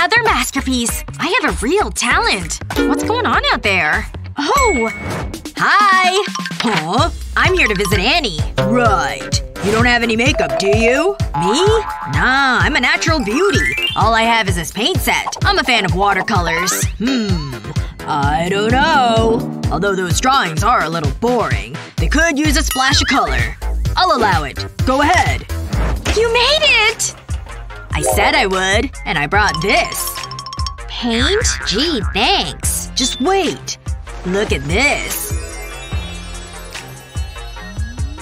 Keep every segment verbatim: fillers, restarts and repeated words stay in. Another masterpiece! I have a real talent! What's going on out there? Oh! Hi! Huh? I'm here to visit Annie. Right. You don't have any makeup, do you? Me? Nah, I'm a natural beauty. All I have is this paint set. I'm a fan of watercolors. Hmm. I don't know. Although those drawings are a little boring. They could use a splash of color. I'll allow it. Go ahead. You made it! I said I would. And I brought this. Paint? Gee, thanks. Just wait. Look at this.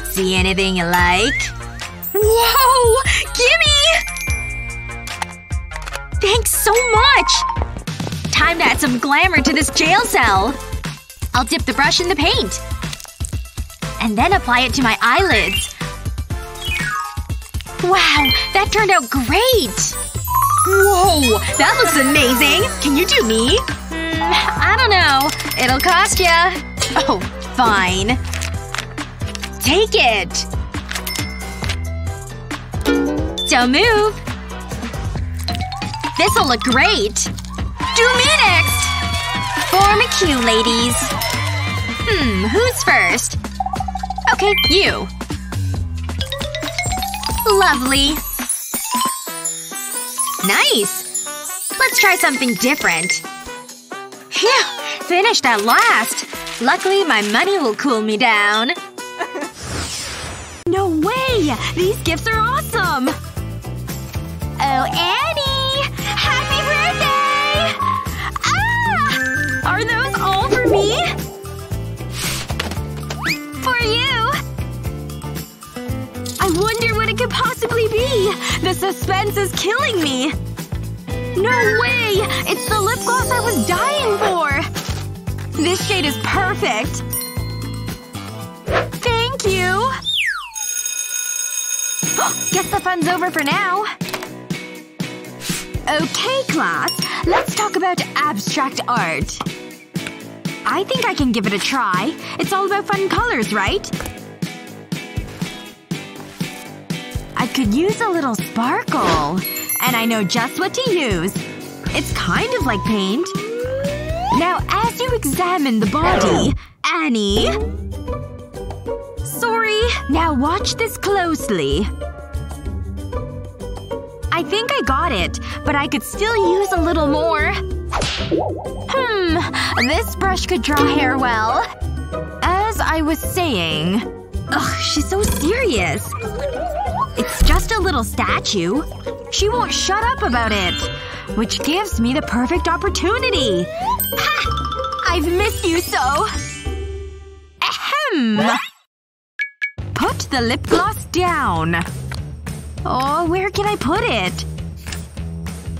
See anything you like? Whoa! Gimme! Thanks so much! Time to add some glamour to this jail cell. I'll dip the brush in the paint. And then apply it to my eyelids. Wow! That turned out great! Whoa! That looks amazing! Can you do me? Mm, I don't know. It'll cost ya. Oh, fine. Take it! Don't move! This'll look great! Do me next! Form a queue, ladies. Hmm, who's first? Okay, you. Lovely. Nice! Let's try something different. Phew! Finished at last! Luckily, my money will cool me down. No way! These gifts are awesome! Oh, Annie! Happy birthday! Ah! Are those all for me? For you! I wonder what it could possibly be! The suspense is killing me! No way! It's the lip gloss I was dying for! This shade is perfect! Thank you! Guess the fun's over for now. Okay, class. Let's talk about abstract art. I think I can give it a try. It's all about fun colors, right? I could use a little sparkle. And I know just what to use. It's kind of like paint. Now, as you examine the body… Annie? Sorry. Now watch this closely. I think I got it, but I could still use a little more. Hmm. This brush could draw hair well. As I was saying… Ugh, she's so serious. It's just a little statue. She won't shut up about it. Which gives me the perfect opportunity. Ha! I've missed you so. Ahem. Put the lip gloss down. Oh, where can I put it?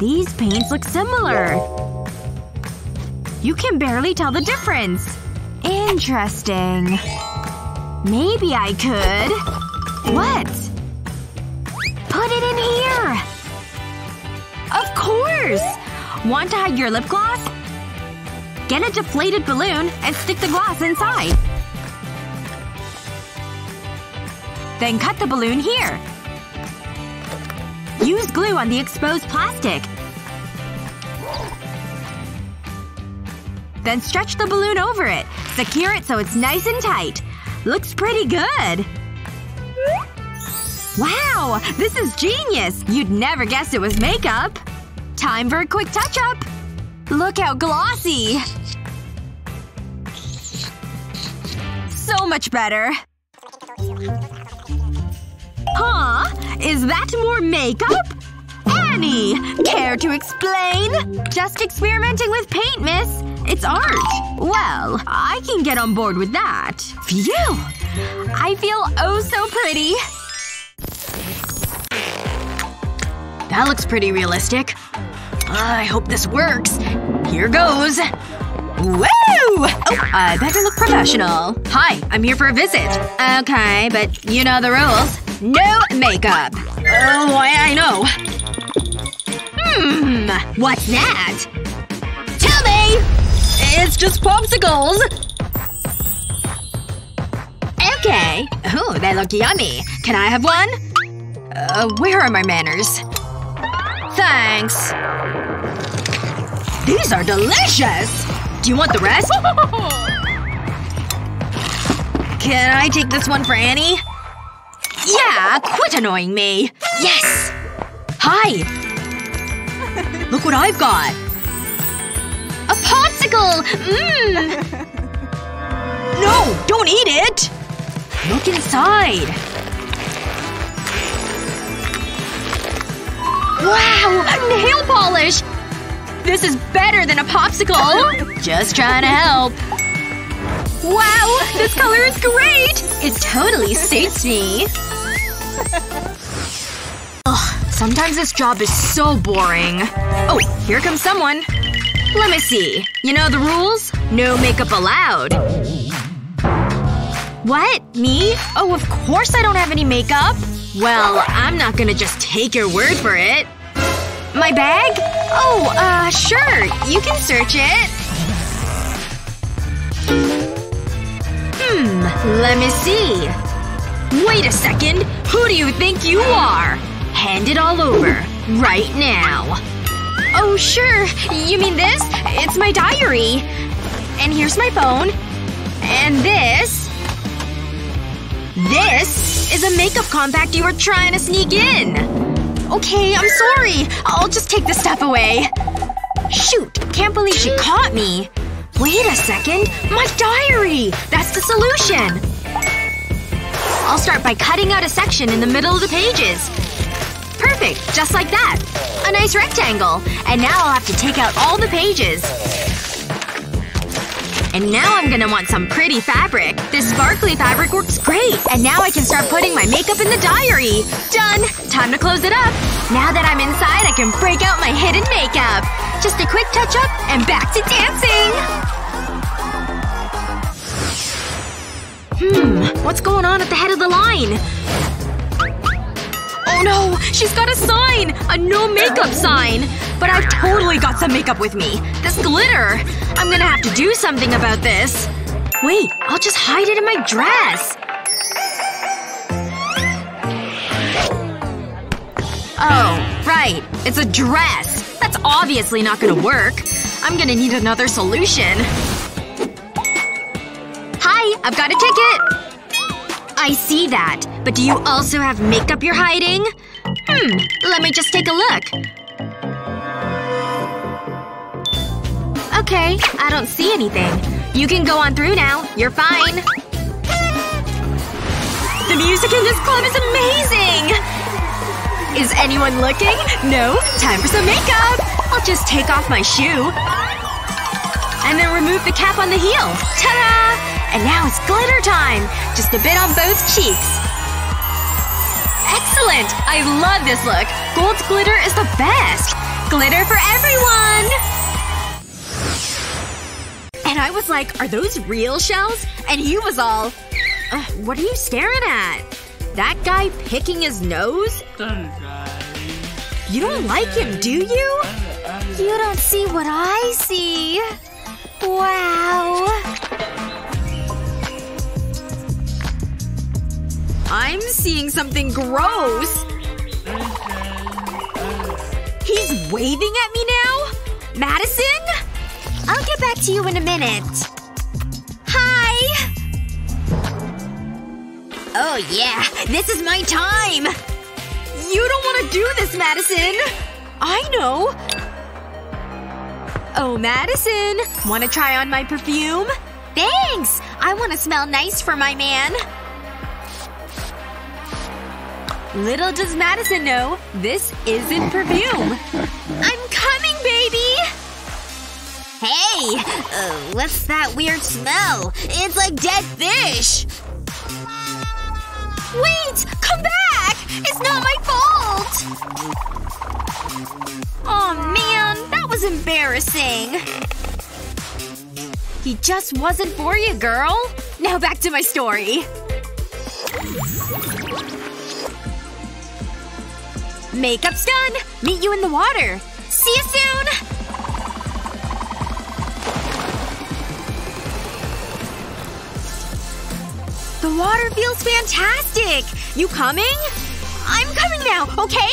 These paints look similar. You can barely tell the difference. Interesting. Maybe I could… What? Put it in here! Of course! Want to hide your lip gloss? Get a deflated balloon and stick the gloss inside. Then cut the balloon here. Use glue on the exposed plastic. Then stretch the balloon over it. Secure it so it's nice and tight. Looks pretty good. Wow! This is genius! You'd never guess it was makeup. Time for a quick touch-up. Look how glossy! So much better. Huh? Is that more makeup? Annie! Care to explain? Just experimenting with paint, miss. It's art. Well, I can get on board with that. Phew! I feel oh so pretty. That looks pretty realistic. I hope this works. Here goes. Woo! Oh, I better look professional. Hi, I'm here for a visit. Okay, but you know the rules. No makeup. Oh, I, I know. Hmm. What's that? Tell me! It's just popsicles! Okay. Oh, they look yummy. Can I have one? Uh, where are my manners? Thanks. These are delicious! Do you want the rest? Can I take this one for Annie? Yeah! Quit annoying me! Yes! Hi! Look what I've got! A popsicle! Mmm! No! Don't eat it! Look inside! Wow! Nail polish! This is better than a popsicle! Just trying to help. Wow! This color is great! It totally suits me. Ugh. Sometimes this job is so boring. Oh, here comes someone. Let me see. You know the rules? No makeup allowed. What? Me? Oh, of course I don't have any makeup. Well, I'm not gonna just take your word for it. My bag? Oh, uh, sure. You can search it. Hmm. Let me see. Wait a second. Who do you think you are? Hand it all over. Right now. Oh, sure. You mean this? It's my diary. And here's my phone. And this… This is a makeup compact you were trying to sneak in! Okay, I'm sorry. I'll just take this stuff away. Shoot. Can't believe she caught me. Wait a second. My diary! That's the solution! I'll start by cutting out a section in the middle of the pages. Perfect. Just like that. A nice rectangle. And now I'll have to take out all the pages. And now I'm gonna want some pretty fabric. This sparkly fabric works great! And now I can start putting my makeup in the diary! Done! Time to close it up! Now that I'm inside, I can break out my hidden makeup! Just a quick touch-up, and back to dancing! Hmm. What's going on at the head of the line? Oh no! She's got a sign! A no-makeup sign! But I've totally got some makeup with me. This glitter! I'm gonna have to do something about this. Wait, I'll just hide it in my dress. Oh, right. It's a dress. That's obviously not gonna work. I'm gonna need another solution. Hi, I've got a ticket! I see that. But do you also have makeup you're hiding? Hmm. Let me just take a look. Okay. I don't see anything. You can go on through now. You're fine. The music in this club is amazing! Is anyone looking? No? Time for some makeup! I'll just take off my shoe. And then remove the cap on the heel. Ta-da! And now it's glitter time! Just a bit on both cheeks. Excellent! I love this look! Gold glitter is the best! Glitter for everyone! And I was like, are those real shells? And he was all, ugh, what are you staring at? That guy picking his nose? You don't like him, do you? You don't see what I see. Wow. I'm seeing something gross. He's waving at me now? Madison? I'll get back to you in a minute. Hi! Oh yeah. This is my time! You don't want to do this, Madison! I know! Oh, Madison! Want to try on my perfume? Thanks! I want to smell nice for my man. Little does Madison know, this isn't perfume. I'm coming, baby! Hey! Uh, what's that weird smell? It's like dead fish! Wait! Come back! It's not my fault! Aw, man. That was embarrassing. He just wasn't for you, girl. Now back to my story. Makeup's done! Meet you in the water! See you soon! The water feels fantastic! You coming? I'm coming now, okay?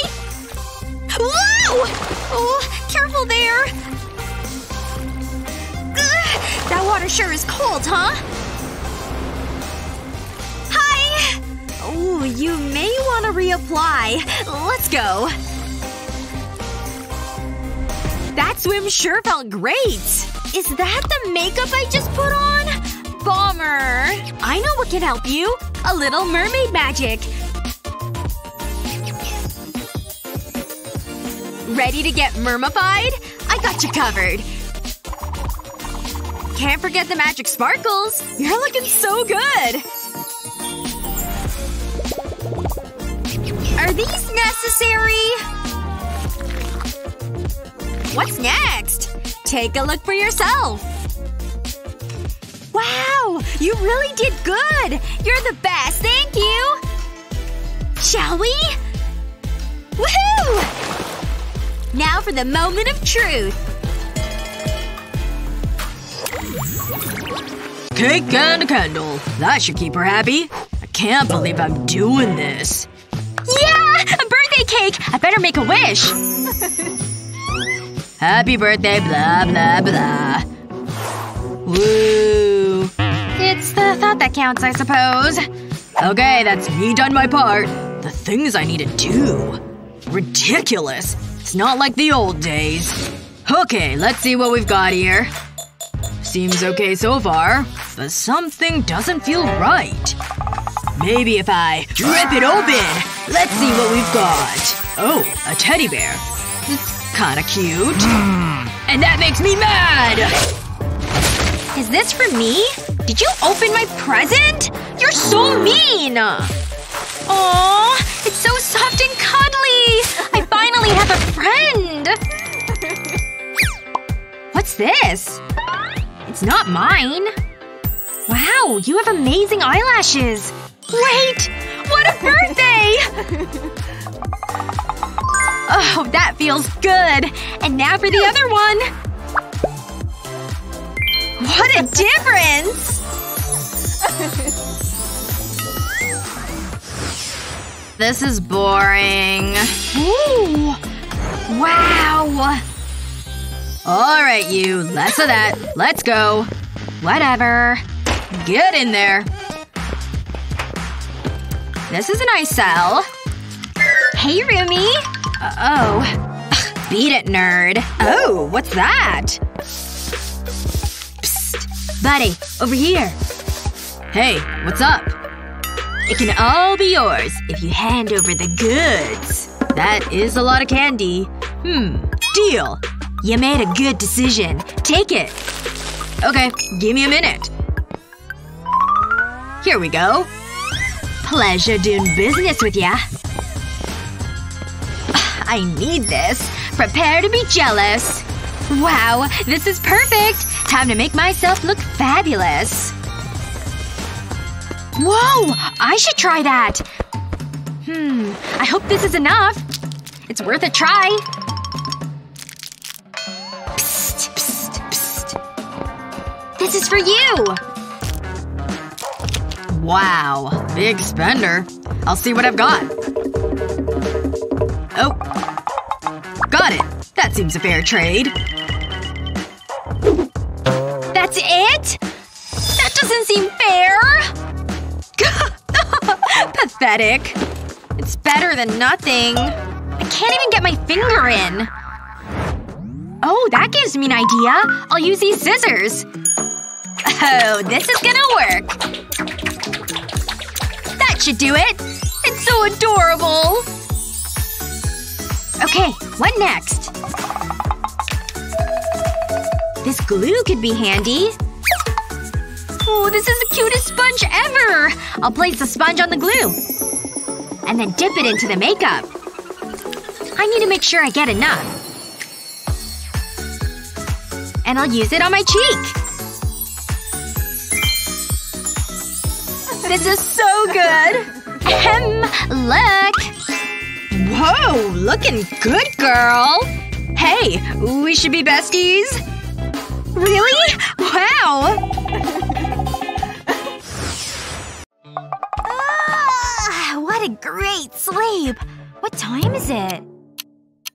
Whoa! Oh, careful there! water sure is cold, huh? Hi! Ooh, you may want to reapply. Let's go. That swim sure felt great! Is that the makeup I just put on? Bummer. I know what can help you. A little mermaid magic. Ready to get mermified? I got you covered. Can't forget the magic sparkles. You're looking so good! Are these necessary? What's next? Take a look for yourself! Wow! You really did good! You're the best, thank you! Shall we? Woohoo! Now for the moment of truth. Cake and a candle. That should keep her happy. I can't believe I'm doing this. Yeah! A birthday cake! I better make a wish! Happy birthday, blah blah blah. Woo. It's the thought that counts, I suppose. Okay, that's me done my part. The things I need to do. Ridiculous. It's not like the old days. Okay, let's see what we've got here. Seems okay so far. But something doesn't feel right. Maybe if I rip it open! Let's see what we've got. Oh, a teddy bear. It's kinda cute. Mm. And that makes me mad! Is this for me? Did you open my present? You're so mean! Aww, it's so soft and cuddly! I finally have a friend! What's this? It's not mine. Wow, you have amazing eyelashes! Wait! What a birthday! Oh, that feels good! And now for the other one! What a difference! This is boring. Ooh. Wow! Alright you, less of that. Let's go. Whatever. Get in there. This is a nice cell. Hey, roomie! Uh-oh. Beat it, nerd. Oh, what's that? Psst. Buddy, over here. Hey, what's up? It can all be yours if you hand over the goods. That is a lot of candy. Hmm. Deal. You made a good decision. Take it. Okay, give me a minute. Here we go. Pleasure doing business with ya. I need this. Prepare to be jealous. Wow, this is perfect! Time to make myself look fabulous. Whoa! I should try that! Hmm. I hope this is enough. It's worth a try. Psst, psst, psst. This is for you! Wow. Big spender. I'll see what I've got. Oh. Got it. That seems a fair trade. That's it? That doesn't seem fair! Pathetic. It's better than nothing. I can't even get my finger in. Oh, that gives me an idea. I'll use these scissors. Oh, this is gonna work. That should do it. It's so adorable. Okay, what next? This glue could be handy. Oh, this is the cutest sponge ever! I'll place the sponge on the glue. And then dip it into the makeup. I need to make sure I get enough. And I'll use it on my cheek. This is so good! Ahem. Look! Whoa! Looking good, girl! Hey, we should be besties? Really? Wow! Ah, what a great sleep! What time is it?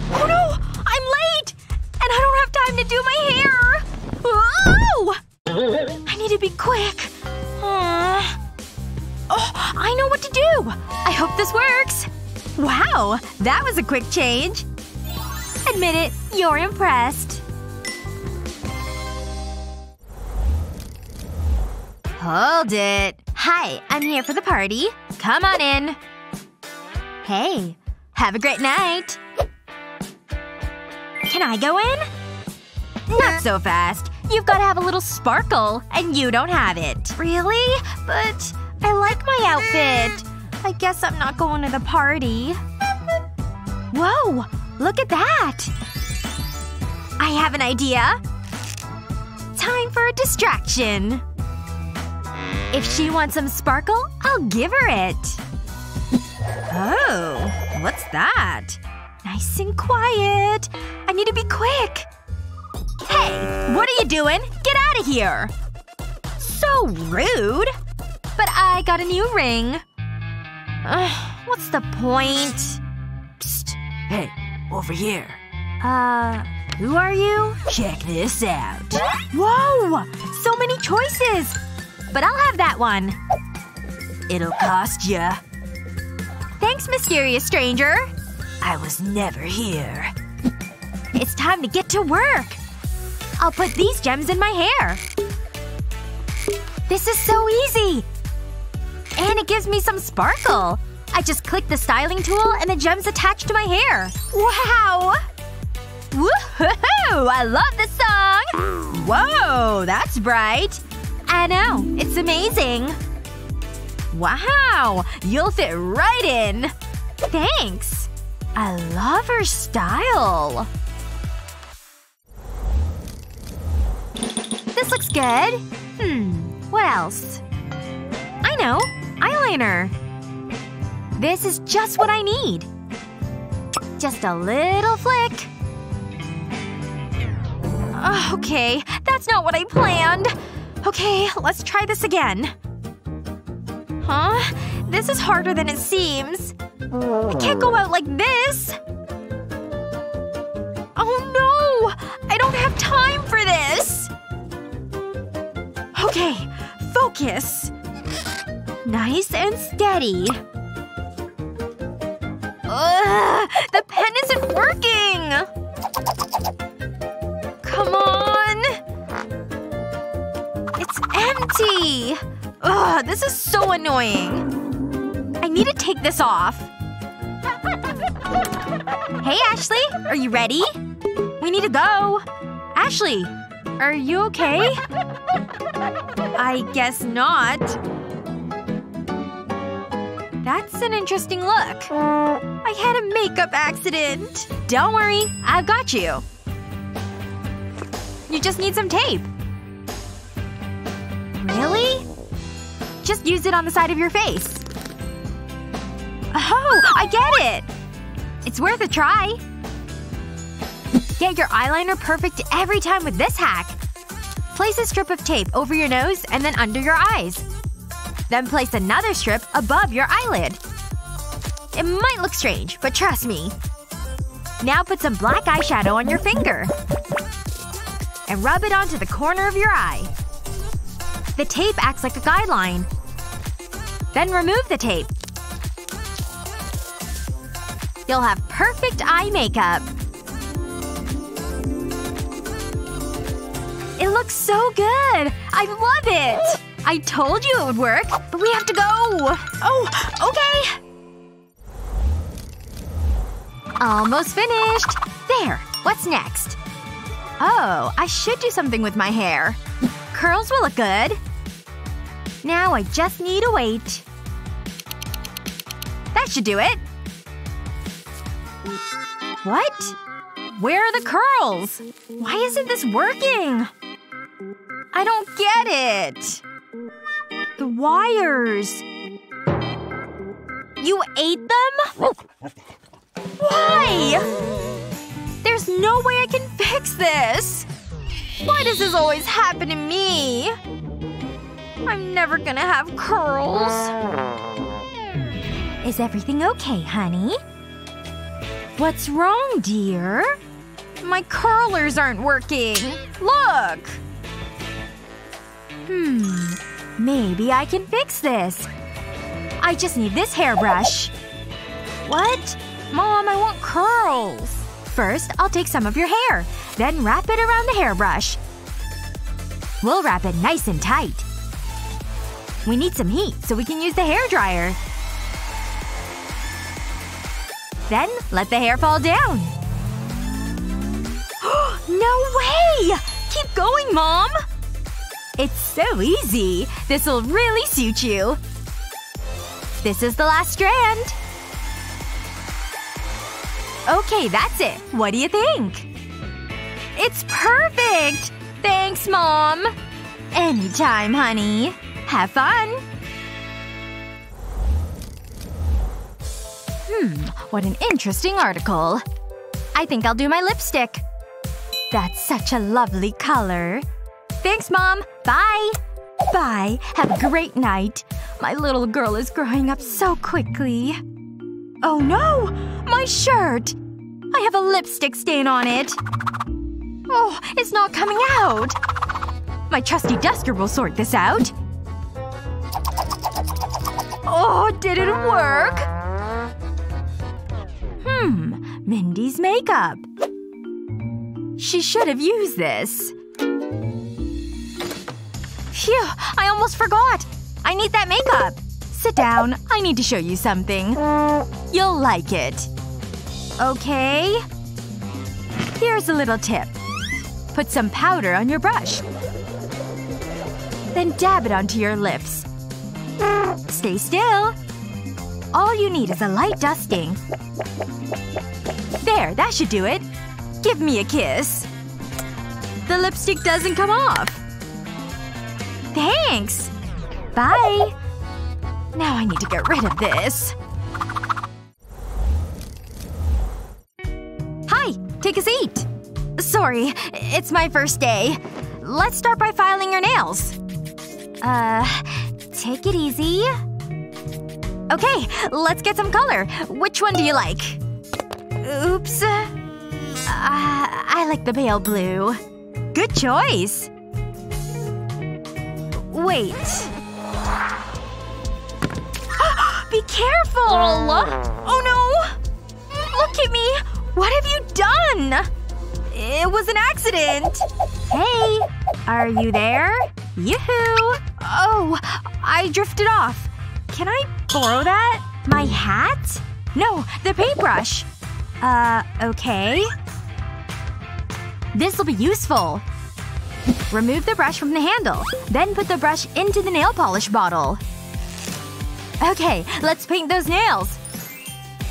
Oh no! I'm late! And I don't have time to do my hair! Whoa! I need to be quick. Aww. Oh, I know what to do! I hope this works! Wow! That was a quick change! Admit it, you're impressed. Hold it. Hi, I'm here for the party. Come on in. Hey. Have a great night. Can I go in? Not so fast. You've gotta have a little sparkle, and you don't have it. Really? But I like my outfit. I guess I'm not going to the party. Whoa! Look at that! I have an idea. Time for a distraction. If she wants some sparkle, I'll give her it. Oh. What's that? Nice and quiet. I need to be quick. Hey! What are you doing? Get out of here! So rude. But I got a new ring. Ugh. What's the point? Psst. Hey. Over here. Uh… Who are you? Check this out. Whoa! So many choices! But I'll have that one. It'll cost ya. Thanks, mysterious stranger. I was never here. It's time to get to work. I'll put these gems in my hair. This is so easy! And it gives me some sparkle. I just click the styling tool and the gems attach to my hair. Wow! Woohoo! I love this song! Whoa! That's bright. I know. It's amazing. Wow! You'll fit right in. Thanks. I love her style. This looks good. Hmm. What else? I know. Eyeliner. This is just what I need. Just a little flick. Okay. That's not what I planned. Okay. Let's try this again. Huh? This is harder than it seems. I can't go out like this. Oh no! I don't have time for this! Okay. Focus. Nice and steady. Ugh! The pen isn't working! Come on! It's empty! Ugh! This is so annoying. I need to take this off. Hey, Ashley! Are you ready? We need to go. Ashley! Are you okay? I guess not. That's an interesting look. I had a makeup accident. Don't worry. I've got you. You just need some tape. Really? Just use it on the side of your face. Oh! I get it! It's worth a try. Get your eyeliner perfect every time with this hack. Place a strip of tape over your nose and then under your eyes. Then place another strip above your eyelid. It might look strange, but trust me. Now put some black eyeshadow on your finger. And rub it onto the corner of your eye. The tape acts like a guideline. Then remove the tape. You'll have perfect eye makeup. It looks so good! I love it! I told you it would work, but we have to go! Oh, okay! Almost finished! There! What's next? Oh, I should do something with my hair. Curls will look good. Now I just need a weight. That should do it. What? Where are the curls? Why isn't this working? I don't get it. The wires. You ate them? Why? There's no way I can fix this. Why does this always happen to me? I'm never gonna have curls. Is everything okay, honey? What's wrong, dear? My curlers aren't working. Look! Hmm. Maybe I can fix this. I just need this hairbrush. What? Mom, I want curls. First, I'll take some of your hair. Then wrap it around the hairbrush. We'll wrap it nice and tight. We need some heat so we can use the hairdryer. Then, let the hair fall down. No way! Keep going, Mom! It's so easy. This'll really suit you. This is the last strand. Okay, that's it. What do you think? It's perfect! Thanks, Mom! Anytime, honey. Have fun! Hmm. What an interesting article. I think I'll do my lipstick. That's such a lovely color. Thanks, Mom! Bye! Bye. Have a great night. My little girl is growing up so quickly. Oh no! My shirt! I have a lipstick stain on it. Oh, it's not coming out. My trusty duster will sort this out. Oh, did it work? Hmm. Mindy's makeup. She should have used this. Phew. I almost forgot. I need that makeup. Sit down. I need to show you something. You'll like it. Okay? Here's a little tip. Put some powder on your brush. Then dab it onto your lips. Stay still. All you need is a light dusting. There, that should do it. Give me a kiss. The lipstick doesn't come off. Thanks. Bye. Now I need to get rid of this. Hi. Take a seat. Sorry. It's my first day. Let's start by filing your nails. Uh, take it easy. Okay. Let's get some color. Which one do you like? Oops. Uh, I like the pale blue. Good choice. Wait. Be careful! Oh no! Look at me! What have you done? It was an accident! Hey! Are you there? Yoo-hoo! Oh, I drifted off. Can I borrow that? My hat? No, the paintbrush. Uh, okay. This'll be useful. Remove the brush from the handle. Then put the brush into the nail polish bottle. Okay, let's paint those nails.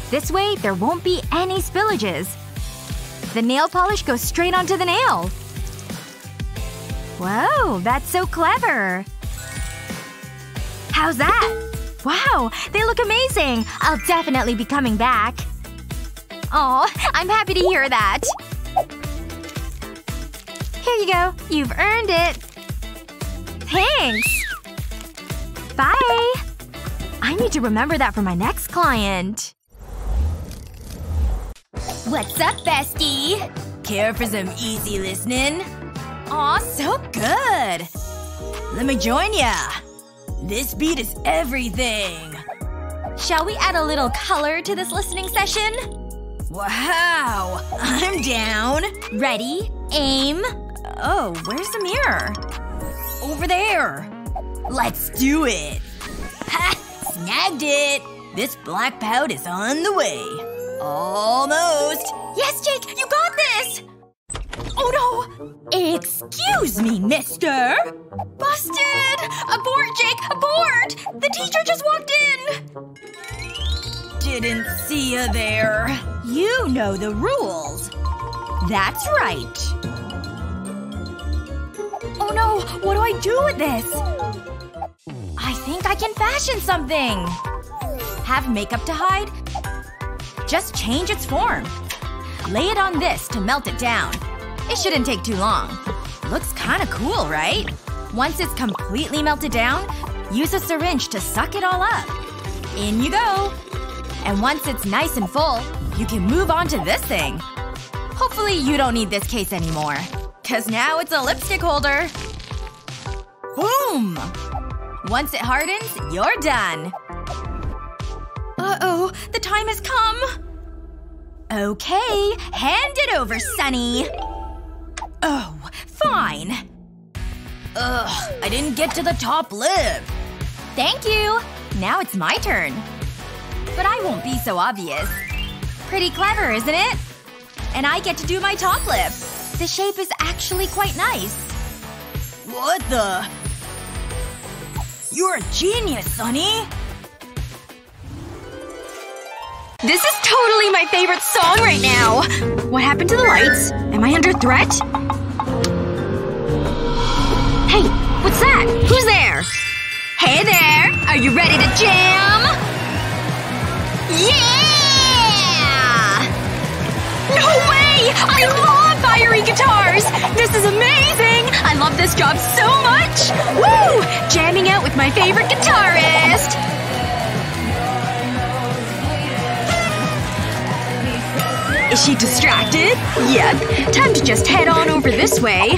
This way, there won't be any spillages. The nail polish goes straight onto the nail. Whoa, that's so clever. How's that? Wow, they look amazing! I'll definitely be coming back. Aw, I'm happy to hear that. Here you go. You've earned it. Thanks. Bye. I need to remember that for my next client. What's up, bestie? Care for some easy listening? Aw, so good! Let me join ya! This beat is everything! Shall we add a little color to this listening session? Wow! I'm down! Ready? Aim? Oh, where's the mirror? Over there! Let's do it! Ha! Snagged it! This black powder is on the way. Almost. Yes, Jake! You got this! Oh no! Excuse me, mister! Busted! Abort, Jake! Abort! The teacher just walked in! Didn't see you there. You know the rules. That's right. Oh no! What do I do with this? I think I can fashion something! Have makeup to hide? Just change its form. Lay it on this to melt it down. It shouldn't take too long. Looks kinda cool, right? Once it's completely melted down, use a syringe to suck it all up. In you go! And once it's nice and full, you can move on to this thing. Hopefully you don't need this case anymore. Cause now it's a lipstick holder. Boom! Once it hardens, you're done! Uh-oh, the time has come! Okay, hand it over, Sunny! Oh, fine! Ugh, I didn't get to the top lip! Thank you! Now it's my turn. But I won't be so obvious. Pretty clever, isn't it? And I get to do my top lip! The shape is actually quite nice. What the… You're a genius, Sunny! This is totally my favorite song right now! What happened to the lights? Am I under threat? Hey, what's that? Who's there? Hey there! Are you ready to jam? Yeah! No way! I love fiery guitars! This is amazing! I love this job so much! Woo! Jamming out with my favorite guitarist! Is she distracted? Yep. Time to just head on over this way.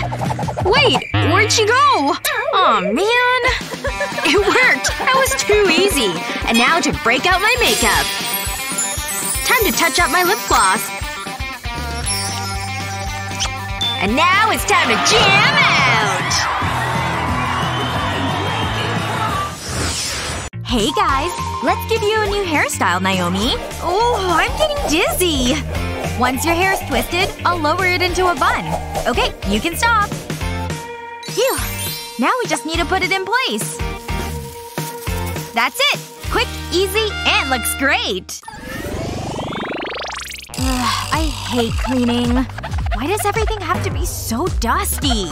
Wait, where'd she go? Aw, man. It worked! That was too easy. And now to break out my makeup. Time to touch up my lip gloss. And now it's time to jam out! Hey guys! Let's give you a new hairstyle, Naomi. Oh, I'm getting dizzy! Once your hair's twisted, I'll lower it into a bun. Okay, you can stop. Phew. Now we just need to put it in place. That's it! Quick, easy, and looks great! Ugh, I hate cleaning. Why does everything have to be so dusty?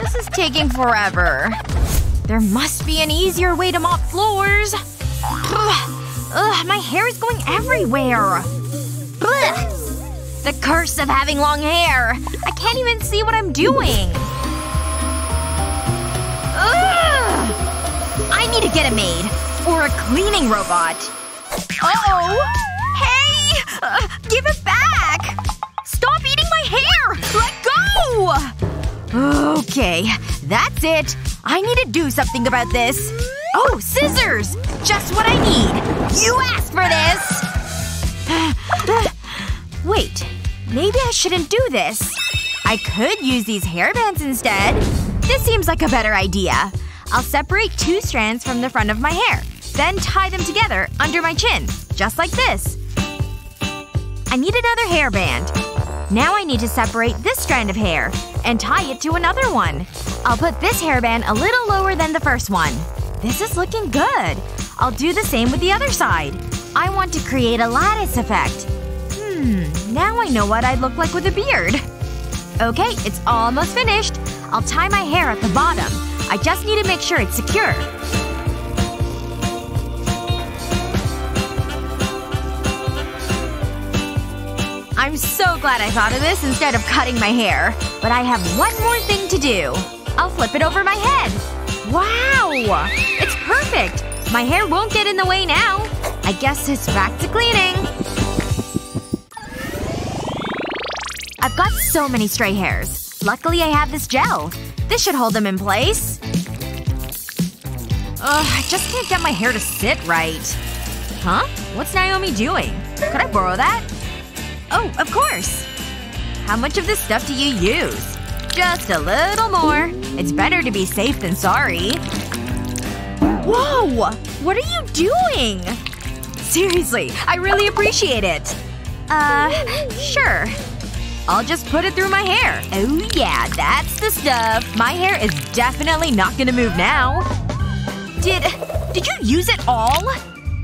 This is taking forever. There must be an easier way to mop floors. Ugh, ugh my hair is going everywhere. Ugh. The curse of having long hair. I can't even see what I'm doing. Ugh. I need to get a maid. Or a cleaning robot. Uh-oh! Hey! Uh, give it back! Stop eating my hair! Let go! Okay. That's it. I need to do something about this. Oh, scissors! Just what I need. You asked for this! Wait. Maybe I shouldn't do this. I could use these hairbands instead. This seems like a better idea. I'll separate two strands from the front of my hair. Then tie them together under my chin. Just like this. I need another hairband. Now I need to separate this strand of hair. And tie it to another one. I'll put this hairband a little lower than the first one. This is looking good. I'll do the same with the other side. I want to create a lattice effect. Hmm. Now I know what I'd look like with a beard. Okay, it's almost finished. I'll tie my hair at the bottom. I just need to make sure it's secure. I'm so glad I thought of this instead of cutting my hair. But I have one more thing to do. I'll flip it over my head. Wow! It's perfect! My hair won't get in the way now. I guess it's back to cleaning. I've got so many stray hairs. Luckily I have this gel. This should hold them in place. Ugh, I just can't get my hair to sit right. Huh? What's Naomi doing? Could I borrow that? Oh, of course! How much of this stuff do you use? Just a little more. It's better to be safe than sorry. Whoa! What are you doing? Seriously, I really appreciate it. Uh, sure. I'll just put it through my hair. Oh yeah, that's the stuff. My hair is definitely not gonna move now. Did… did you use it all?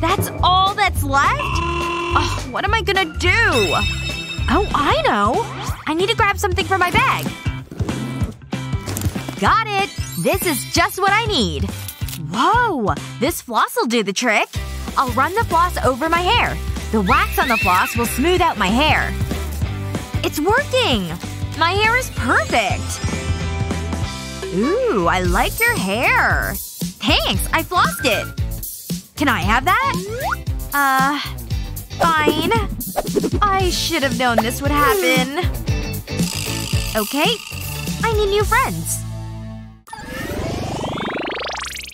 That's all that's left? Oh, what am I gonna do? Oh, I know! I need to grab something from my bag. Got it! This is just what I need. Whoa! This floss will do the trick. I'll run the floss over my hair. The wax on the floss will smooth out my hair. It's working! My hair is perfect! Ooh, I like your hair. Thanks, I flossed it. Can I have that? Uh… Fine. I should have known this would happen. Okay. I need new friends.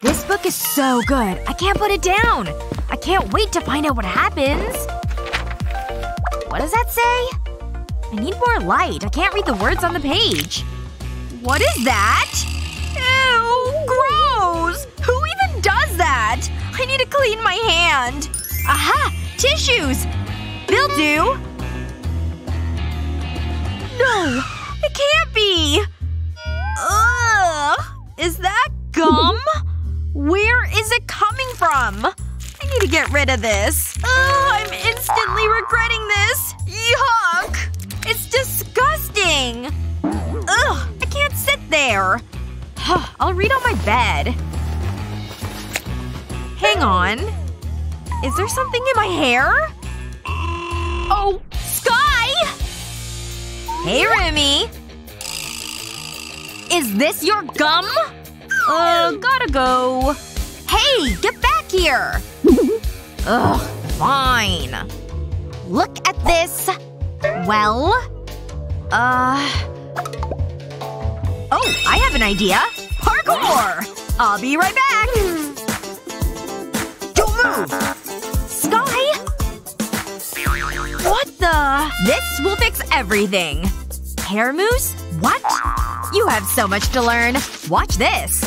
This book is so good. I can't put it down. I can't wait to find out what happens. What does that say? I need more light. I can't read the words on the page. What is that? Ew, gross! Who even does that? I need to clean my hand. Aha! Tissues! They'll do! No! It can't be! Ugh! Is that gum? Where is it coming from? I need to get rid of this. Ugh! I'm instantly regretting this! Yuck! It's disgusting! Ugh! I can't sit there. I'll read on my bed. Hang on. Is there something in my hair? Oh, Sky! Hey, Remy. Is this your gum? Uh, gotta go. Hey, get back here! Ugh, fine. Look at this. Well? Uh… Oh, I have an idea. Parkour! I'll be right back! Don't move! Sky? What the… This will fix everything. Hair mousse? What? You have so much to learn. Watch this.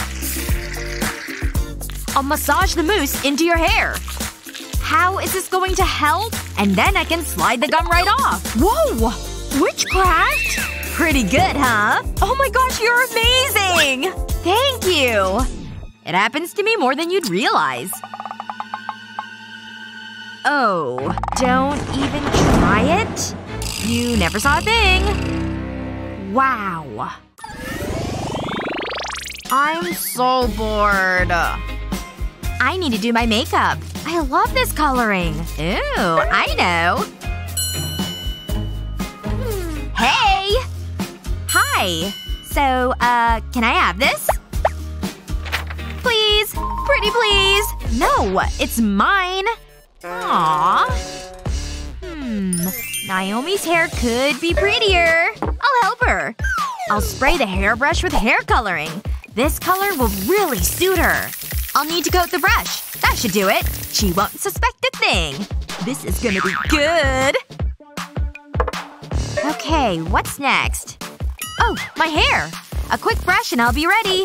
I'll massage the mousse into your hair. How is this going to help? And then I can slide the gum right off. Whoa! Witchcraft? Pretty good, huh? Oh my gosh, you're amazing! Thank you! It happens to me more than you'd realize. Oh. Don't even try it? You never saw a thing. Wow. I'm so bored. I need to do my makeup. I love this coloring. Ew, I know. Hey! Hi. So, uh, can I have this? Please? Pretty please? No, it's mine. Aww. Hmm. Naomi's hair could be prettier. I'll help her. I'll spray the hairbrush with hair coloring. This color will really suit her. I'll need to coat the brush. That should do it. She won't suspect a thing. This is gonna be good. Okay, what's next? Oh, my hair! A quick brush and I'll be ready!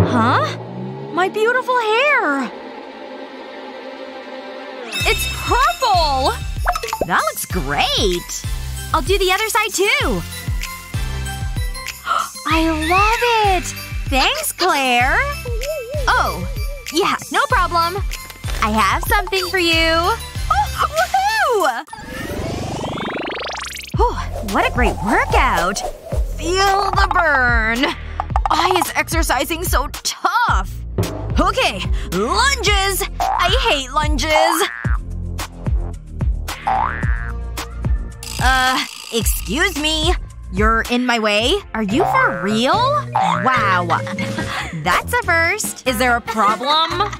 Huh? My beautiful hair! It's purple! That looks great! I'll do the other side too! I love it! Thanks, Claire! Oh. Yeah, no problem. I have something for you! Oh, woohoo! Oh, what a great workout! Feel the burn! Why is exercising so tough? Okay, lunges! I hate lunges! Uh, excuse me? You're in my way? Are you for real? Wow. That's a first. Is there a problem?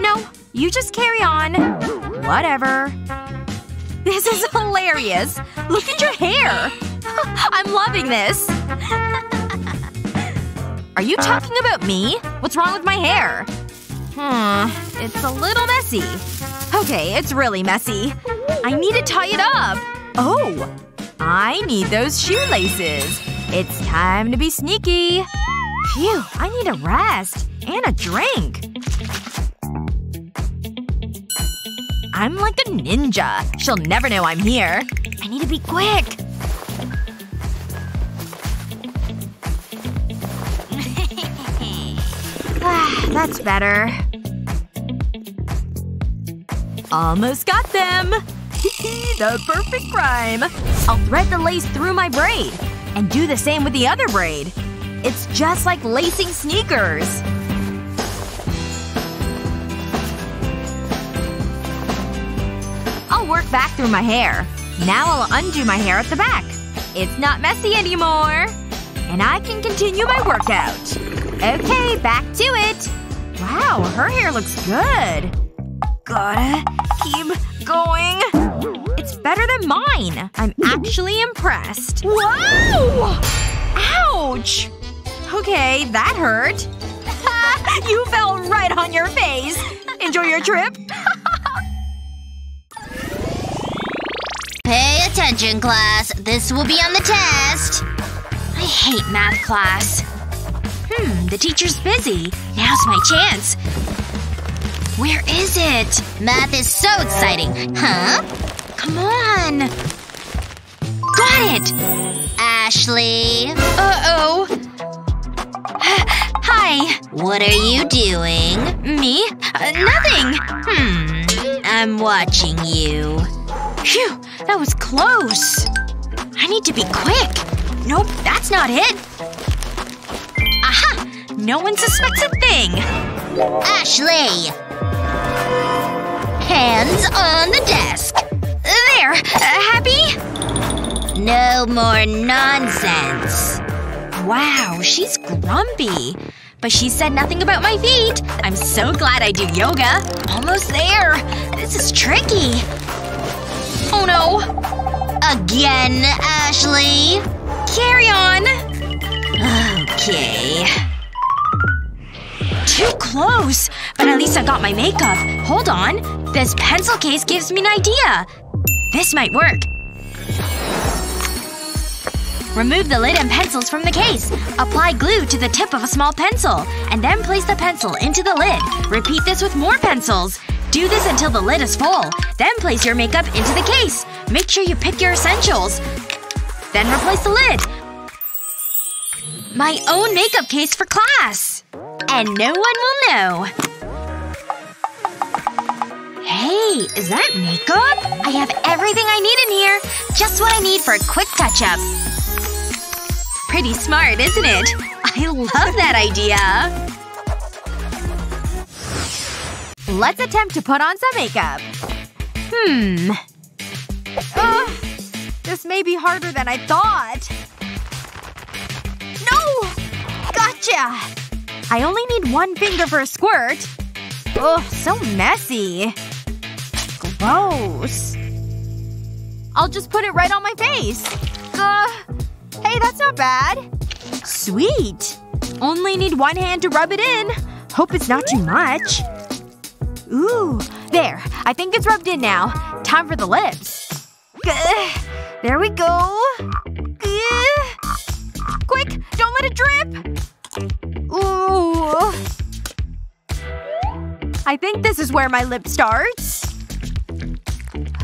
No. You just carry on. Whatever. This is hilarious. Look at your hair. I'm loving this. Are you talking about me? What's wrong with my hair? Hmm. It's a little messy. Okay, it's really messy. I need to tie it up. Oh. I need those shoelaces. It's time to be sneaky. Phew. I need a rest. And a drink. I'm like a ninja. She'll never know I'm here. I need to be quick. That's better. Almost got them! The perfect crime! I'll thread the lace through my braid. And do the same with the other braid. It's just like lacing sneakers. Work back through my hair. Now I'll undo my hair at the back. It's not messy anymore. And I can continue my workout. Okay, back to it. Wow, her hair looks good. Gotta keep going. It's better than mine. I'm actually impressed. Whoa! Ouch! Okay, that hurt. You fell right on your face! Enjoy your trip? Pay attention, class. This will be on the test. I hate math class. Hmm, the teacher's busy. Now's my chance. Where is it? Math is so exciting. Huh? Come on. Got it! Ashley. Uh-oh. Hi. What are you doing? Me? Uh, nothing. Hmm. I'm watching you. Phew. That was close. I need to be quick. Nope. That's not it. Aha! No one suspects a thing. Ashley! Hands on the desk. There. Uh, happy? No more nonsense. Wow, she's grumpy. But she said nothing about my feet. I'm so glad I do yoga. Almost there. This is tricky. Oh no. Again, Ashley? Carry on. Okay. Too close. But at least I got my makeup. Hold on. This pencil case gives me an idea. This might work. Remove the lid and pencils from the case. Apply glue to the tip of a small pencil. And then place the pencil into the lid. Repeat this with more pencils. Do this until the lid is full. Then place your makeup into the case. Make sure you pick your essentials. Then replace the lid. My own makeup case for class! And no one will know. Hey, is that makeup? I have everything I need in here. Just what I need for a quick touch-up. Pretty smart, isn't it? I love that idea! Let's attempt to put on some makeup. Hmm. Oh, this may be harder than I thought. No! Gotcha! I only need one finger for a squirt. Ugh, so messy. Gross. I'll just put it right on my face. Ugh. Hey, that's not bad. Sweet. Only need one hand to rub it in. Hope it's not too much. Ooh. There. I think it's rubbed in now. Time for the lips. Gah. There we go. Gah. Quick! Don't let it drip! Ooh. I think this is where my lip starts.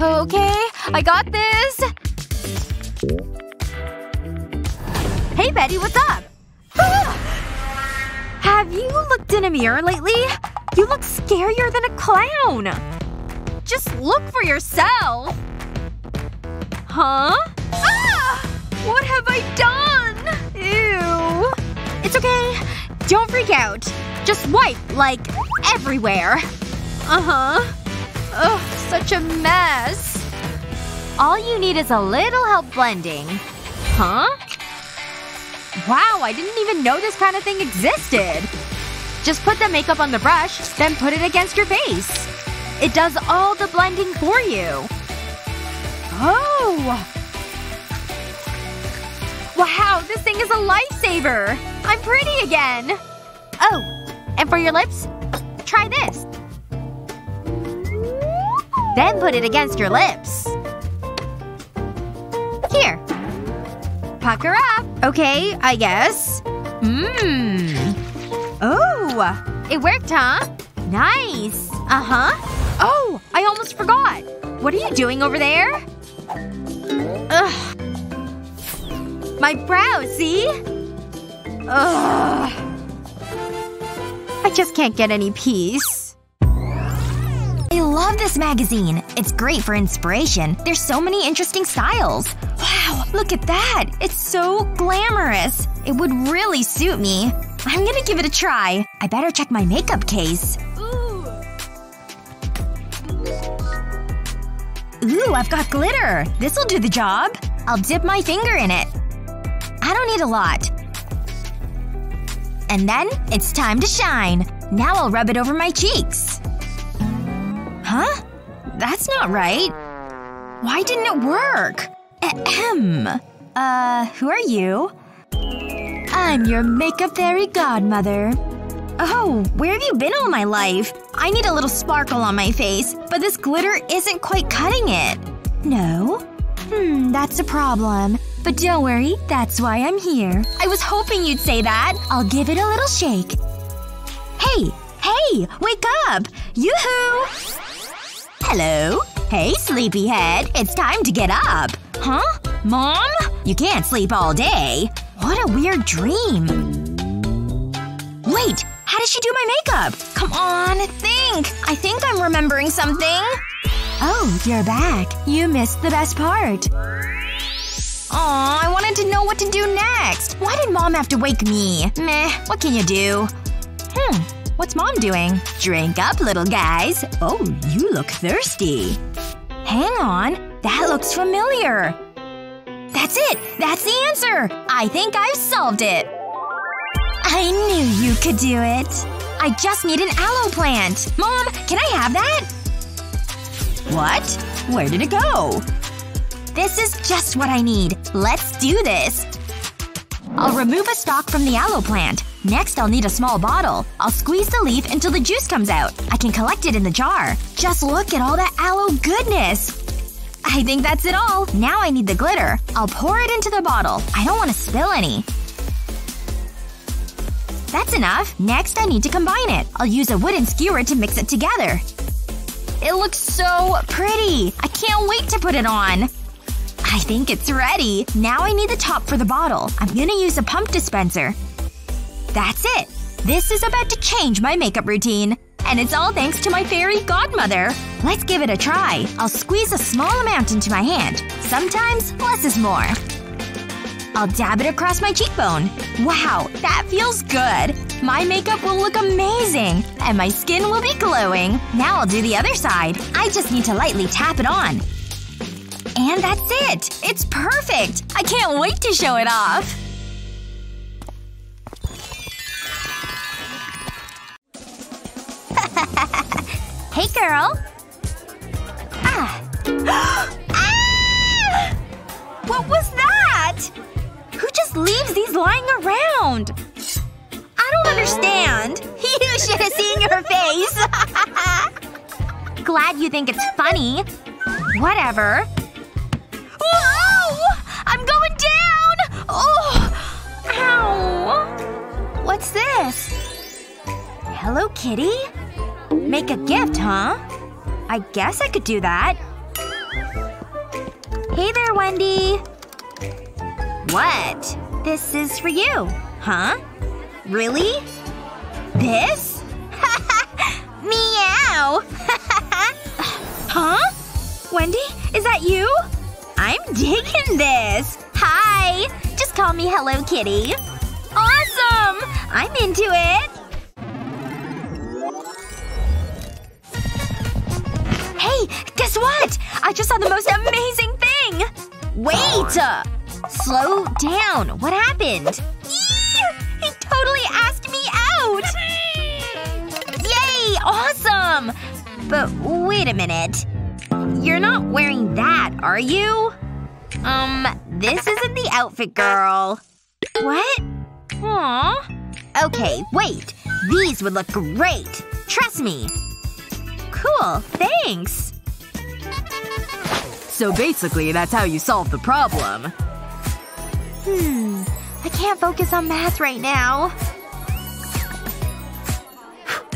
Okay. I got this. Hey Betty, what's up? Ah! Have you looked in a mirror lately? You look scarier than a clown! Just look for yourself! Huh? Ah! What have I done? Ew. It's okay. Don't freak out. Just wipe, like, everywhere. Uh-huh. Ugh, such a mess. All you need is a little help blending. Huh? Wow, I didn't even know this kind of thing existed. Just put the makeup on the brush, then put it against your face. It does all the blending for you. Oh! Wow, this thing is a lifesaver! I'm pretty again! Oh, and for your lips, try this. Then put it against your lips. Here. Pucker up. Okay, I guess. Mmm. Oh. It worked, huh? Nice. Uh-huh. Oh, I almost forgot. What are you doing over there? Ugh. My brows, see? Ugh. I just can't get any peace. I love this magazine. It's great for inspiration. There's so many interesting styles. Wow, look at that! It's so glamorous! It would really suit me. I'm gonna give it a try. I better check my makeup case. Ooh, Ooh, I've got glitter! This'll do the job. I'll dip my finger in it. I don't need a lot. And then, it's time to shine. Now I'll rub it over my cheeks. Huh? That's not right. Why didn't it work? Ahem. Uh, who are you? I'm your makeup fairy godmother. Oh, where have you been all my life? I need a little sparkle on my face, but this glitter isn't quite cutting it. No? Hmm, that's a problem. But don't worry, that's why I'm here. I was hoping you'd say that. I'll give it a little shake. Hey! Hey! Wake up! Yoo-hoo! Hello? Hey, sleepyhead. It's time to get up. Huh? Mom? You can't sleep all day. What a weird dream. Wait! How did she do my makeup? Come on, think! I think I'm remembering something. Oh, you're back. You missed the best part. Aw, I wanted to know what to do next. Why did Mom have to wake me? Meh, what can you do? Hmm. What's Mom doing? Drink up, little guys. Oh, you look thirsty. Hang on. That looks familiar. That's it! That's the answer! I think I've solved it! I knew you could do it. I just need an aloe plant. Mom, can I have that? What? Where did it go? This is just what I need. Let's do this. I'll remove a stalk from the aloe plant. Next I'll need a small bottle. I'll squeeze the leaf until the juice comes out. I can collect it in the jar. Just look at all that aloe goodness! I think that's it all. Now I need the glitter. I'll pour it into the bottle. I don't want to spill any. That's enough. Next I need to combine it. I'll use a wooden skewer to mix it together. It looks so pretty! I can't wait to put it on! I think it's ready! Now I need the top for the bottle. I'm gonna use a pump dispenser. That's it! This is about to change my makeup routine. And it's all thanks to my fairy godmother! Let's give it a try. I'll squeeze a small amount into my hand. Sometimes, less is more. I'll dab it across my cheekbone. Wow, that feels good! My makeup will look amazing! And my skin will be glowing! Now I'll do the other side. I just need to lightly tap it on. And that's it! It's perfect! I can't wait to show it off! Hey girl! Ah. Ah! What was that? Who just leaves these lying around? I don't understand. You should have seen your face. Glad you think it's funny. Whatever. Whoa! I'm going down! Oh! Ow! What's this? Hello Kitty? Make a gift, huh? I guess I could do that. Hey there, Wendy! What? This is for you. Huh? Really? This? Meow! Huh? Wendy? Is that you? I'm digging this! Hi! Just call me Hello Kitty. Awesome! I'm into it! Hey! Guess what? I just saw the most amazing thing! Wait! Uh, slow down. What happened? He totally asked me out! Yay! Awesome! But wait a minute. You're not wearing that, are you? Um, this isn't the outfit, girl. What? Aww. Okay, wait. These would look great. Trust me. Cool. Thanks. So basically, that's how you solve the problem. Hmm. I can't focus on math right now.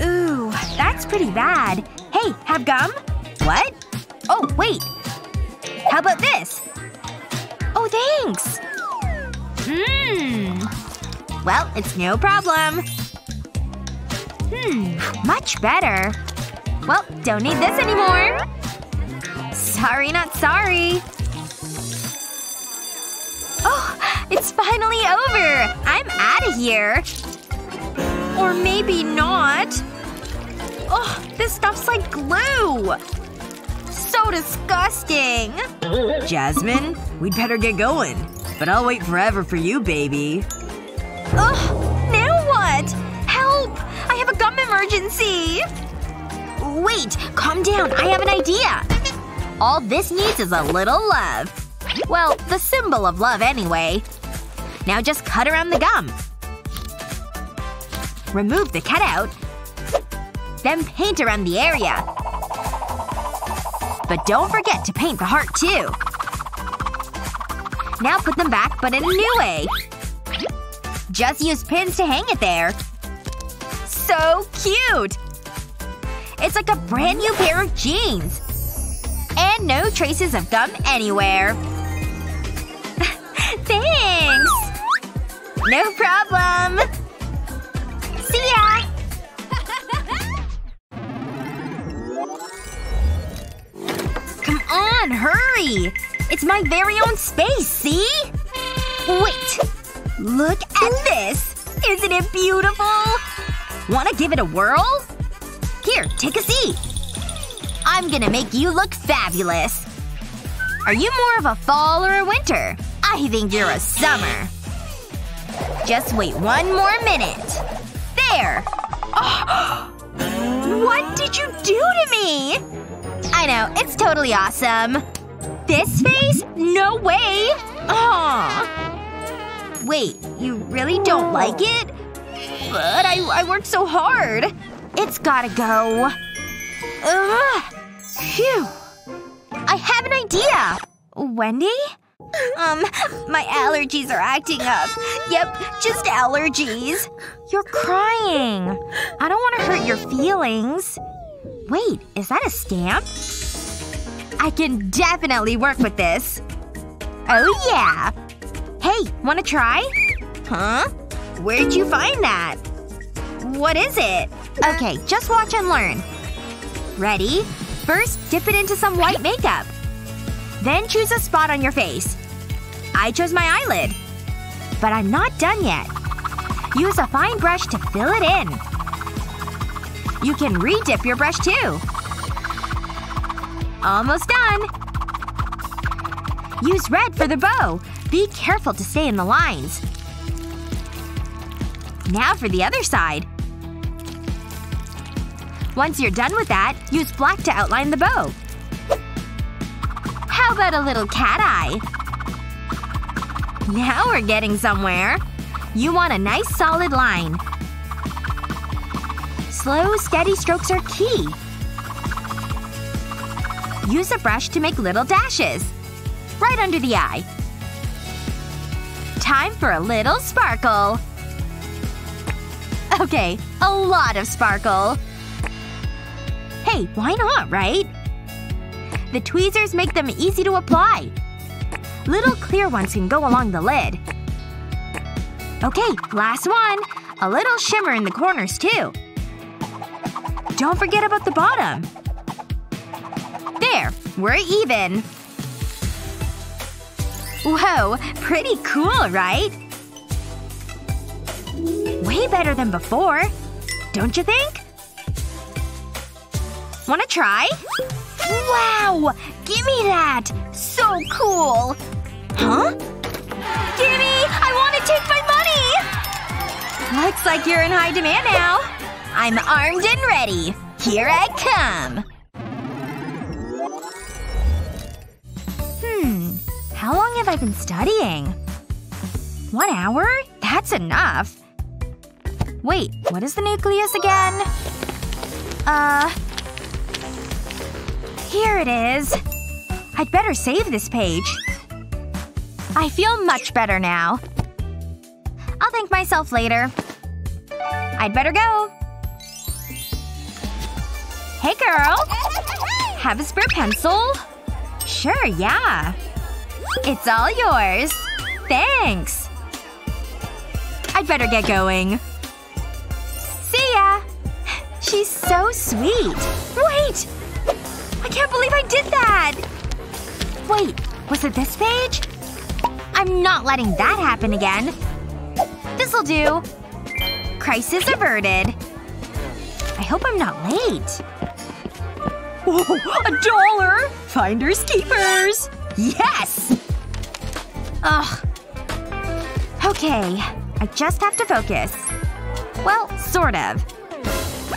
Ooh. That's pretty bad. Hey, have gum? What? Oh, wait. How about this? Oh, thanks! Mmm. Well, it's no problem. Hmm. Much better. Well, don't need this anymore. Sorry not sorry. Oh! It's finally over! I'm out of here! Or maybe not. Oh, this stuff's like glue! So disgusting! Jasmine, we'd better get going. But I'll wait forever for you, baby. Ugh! Now what? Help! I have a gum emergency! Wait! Calm down, I have an idea! All this needs is a little love. Well, the symbol of love anyway. Now just cut around the gum. Remove the cutout. Then paint around the area. But don't forget to paint the heart too. Now put them back, but in a new way. Just use pins to hang it there. So cute! It's like a brand new pair of jeans. And no traces of gum anywhere. Thanks! No problem! See ya! Come on, hurry! It's my very own space, see? Wait! Look at this! Isn't it beautiful? Wanna give it a whirl? Here, take a seat. I'm gonna make you look fabulous. Are you more of a fall or a winter? I think you're a summer. Just wait one more minute. There! Oh. What did you do to me? I know, it's totally awesome. This face? No way! Aw. Wait, you really don't like it? But I, I worked so hard. It's gotta go. Ugh. Phew. I have an idea! Wendy? Um, my allergies are acting up. Yep, just allergies. You're crying. I don't want to hurt your feelings. Wait, is that a stamp? I can definitely work with this. Oh yeah! Hey, wanna try? Huh? Where'd you find that? What is it? Okay, just watch and learn. Ready? First, dip it into some white makeup. Then choose a spot on your face. I chose my eyelid. But I'm not done yet. Use a fine brush to fill it in. You can re-dip your brush too. Almost done! Use red for the bow. Be careful to stay in the lines. Now for the other side. Once you're done with that, use black to outline the bow. How about a little cat eye? Now we're getting somewhere. You want a nice solid line. Slow, steady strokes are key. Use a brush to make little dashes. Right under the eye. Time for a little sparkle. Okay, a lot of sparkle. Hey, why not, right? The tweezers make them easy to apply. Little clear ones can go along the lid. Okay, last one. A little shimmer in the corners, too. Don't forget about the bottom. There. We're even. Whoa, pretty cool, right? Way better than before. Don't you think? Wanna try? Wow! Gimme that! So cool! Huh? Gimme! I wanna take my money! Looks like you're in high demand now. I'm armed and ready. Here I come. Hmm. How long have I been studying? One hour? That's enough. Wait, what is the nucleus again? Uh… Here it is. I'd better save this page. I feel much better now. I'll thank myself later. I'd better go. Hey girl! Have a spare pencil? Sure, yeah. It's all yours. Thanks. I'd better get going. See ya! She's so sweet. Wait! I can't believe I did that! Wait, was it this page? I'm not letting that happen again. This'll do. Crisis averted. I hope I'm not late. Whoa! A dollar! Finders keepers! Yes! Ugh. Okay. I just have to focus. Well, sort of.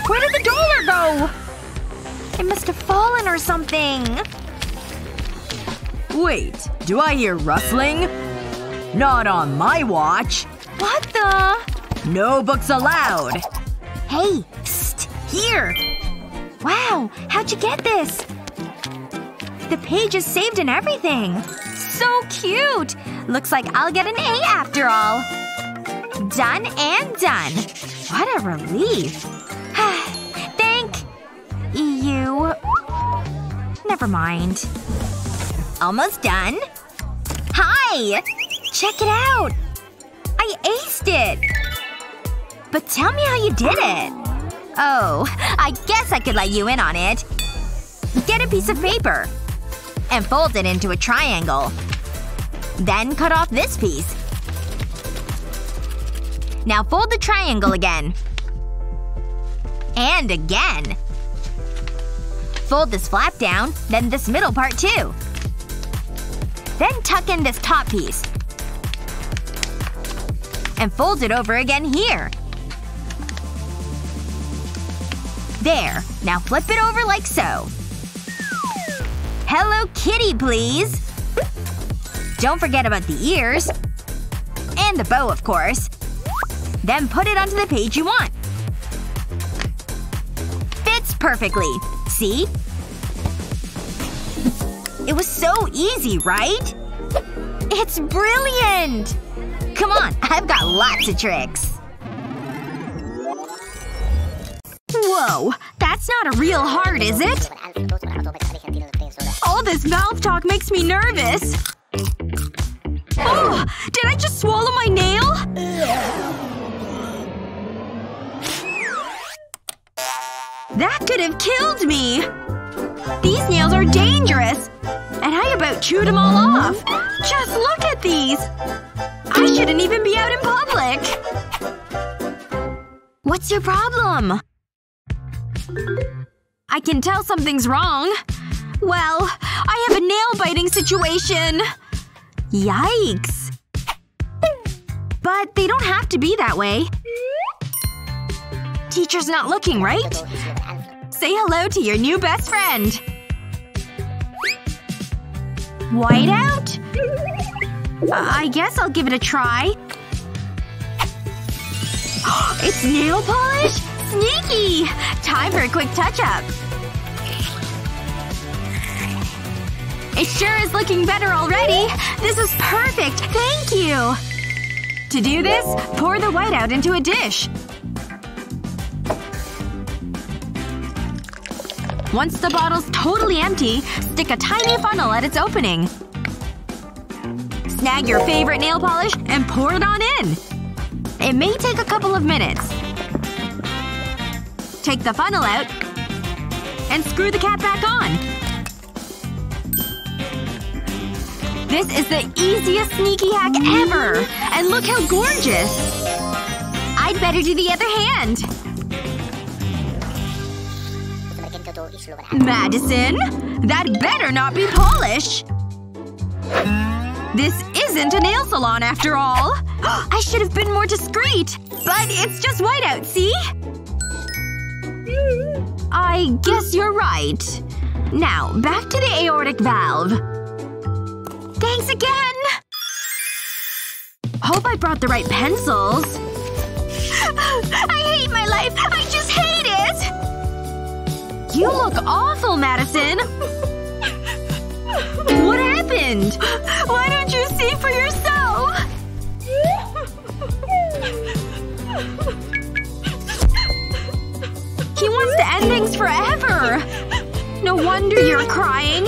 Where did the dollar go? It must have fallen or something. Wait, do I hear rustling? Not on my watch. What the? No books allowed. Hey, psst, here. Wow, how'd you get this? The page is saved and everything. So cute! Looks like I'll get an A after all. Done and done. What a relief. Thank… you… Never mind. Almost done. Hi! Check it out! I aced it! But tell me how you did it. Oh. I guess I could let you in on it. Get a piece of paper. And fold it into a triangle. Then cut off this piece. Now fold the triangle again. And again. Fold this flap down, then this middle part too. Then tuck in this top piece. And fold it over again here. There. Now flip it over like so. Hello Kitty, please! Don't forget about the ears. And the bow, of course. Then put it onto the page you want. Fits perfectly. See? It was so easy, right? It's brilliant! Come on, I've got lots of tricks. Whoa! That's not a real heart, is it? All this mouth talk makes me nervous. Oh! Did I just swallow my nail? That could have killed me! These nails are dangerous! And I about chewed them all off! Just look at these! I shouldn't even be out in public! What's your problem? I can tell something's wrong. Well, I have a nail-biting situation. Yikes. But they don't have to be that way. Teacher's not looking, right? Say hello to your new best friend. Whiteout? I guess I'll give it a try. It's nail polish? Sneaky! Time for a quick touch-up. It sure is looking better already! This is perfect! Thank you! To do this, pour the whiteout into a dish. Once the bottle's totally empty, stick a tiny funnel at its opening. Snag your favorite nail polish and pour it on in. It may take a couple of minutes. Take the funnel out and screw the cap back on. This is the easiest sneaky hack ever! And look how gorgeous! I'd better do the other hand! Madison? That better not be polish! This isn't a nail salon after all! I should have been more discreet! But it's just whiteout, see? I guess you're right. Now, back to the aortic valve. Thanks again! Hope I brought the right pencils. I hate my life! I just hate it! You look awful, Madison! What happened? Why don't you see for yourself? He wants to end things forever! No wonder you're crying.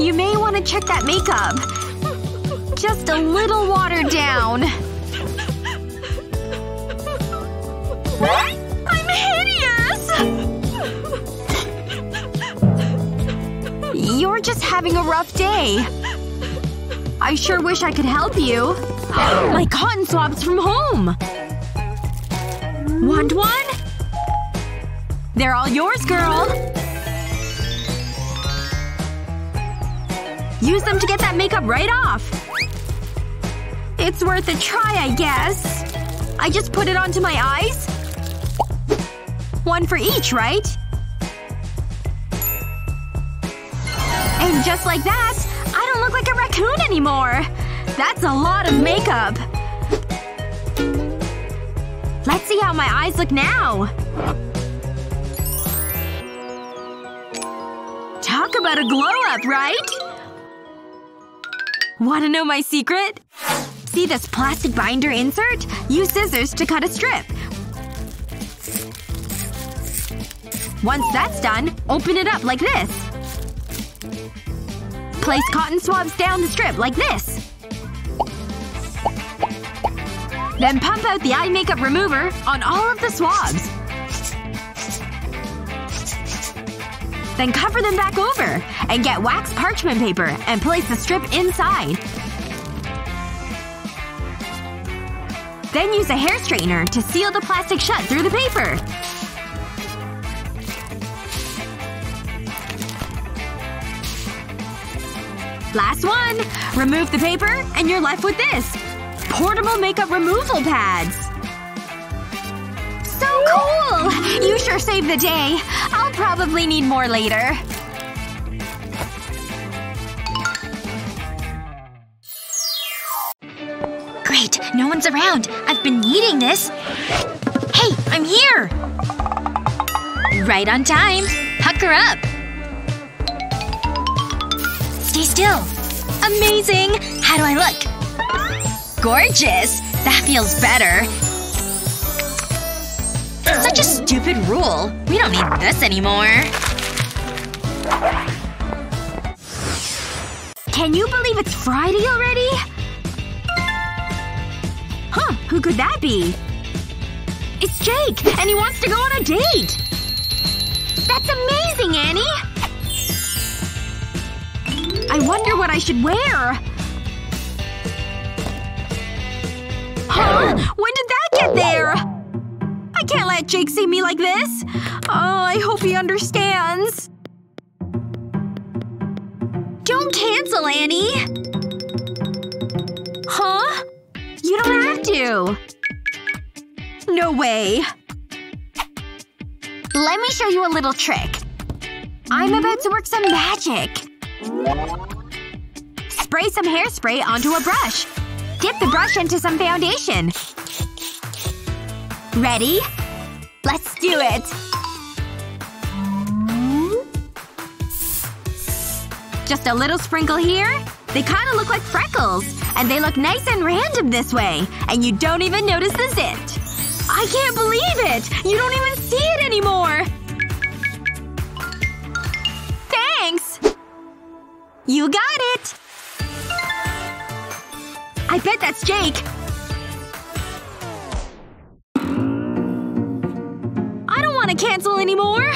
You may want to check that makeup. Just a little watered down. I'm hideous! You're just having a rough day. I sure wish I could help you. My cotton swab's from home! Want one? They're all yours, girl! Use them to get that makeup right off! It's worth a try, I guess. I just put it onto my eyes? One for each, right? And just like that, I don't look like a raccoon anymore! That's a lot of makeup. Let's see how my eyes look now. Talk about a glow-up, right? Wanna know my secret? See this plastic binder insert? Use scissors to cut a strip. Once that's done, open it up like this. Place cotton swabs down the strip like this. Then pump out the eye makeup remover on all of the swabs. Then cover them back over. And get wax parchment paper and place the strip inside. Then use a hair straightener to seal the plastic shut through the paper. Last one. Remove the paper, and you're left with this. Portable makeup removal pads! So cool! You sure saved the day. I'll probably need more later. Great. No one's around. I've been needing this. Hey! I'm here! Right on time. Pucker up. Stay still. Amazing! How do I look? Gorgeous! That feels better. Such a stupid rule. We don't need this anymore. Can you believe it's Friday already? Huh, who could that be? It's Jake! And he wants to go on a date! That's amazing, Annie! I wonder what I should wear. Huh? When did that get there? I can't let Jake see me like this. Oh, I hope he understands. Don't cancel, Annie. Huh? You don't have to. No way. Let me show you a little trick. I'm about to work some magic. Spray some hairspray onto a brush. Dip the brush into some foundation. Ready? Let's do it! Just a little sprinkle here. They kinda look like freckles. And they look nice and random this way. And you don't even notice the zit. I can't believe it! You don't even see it anymore! Thanks! You got it! I bet that's Jake. I don't want to cancel anymore.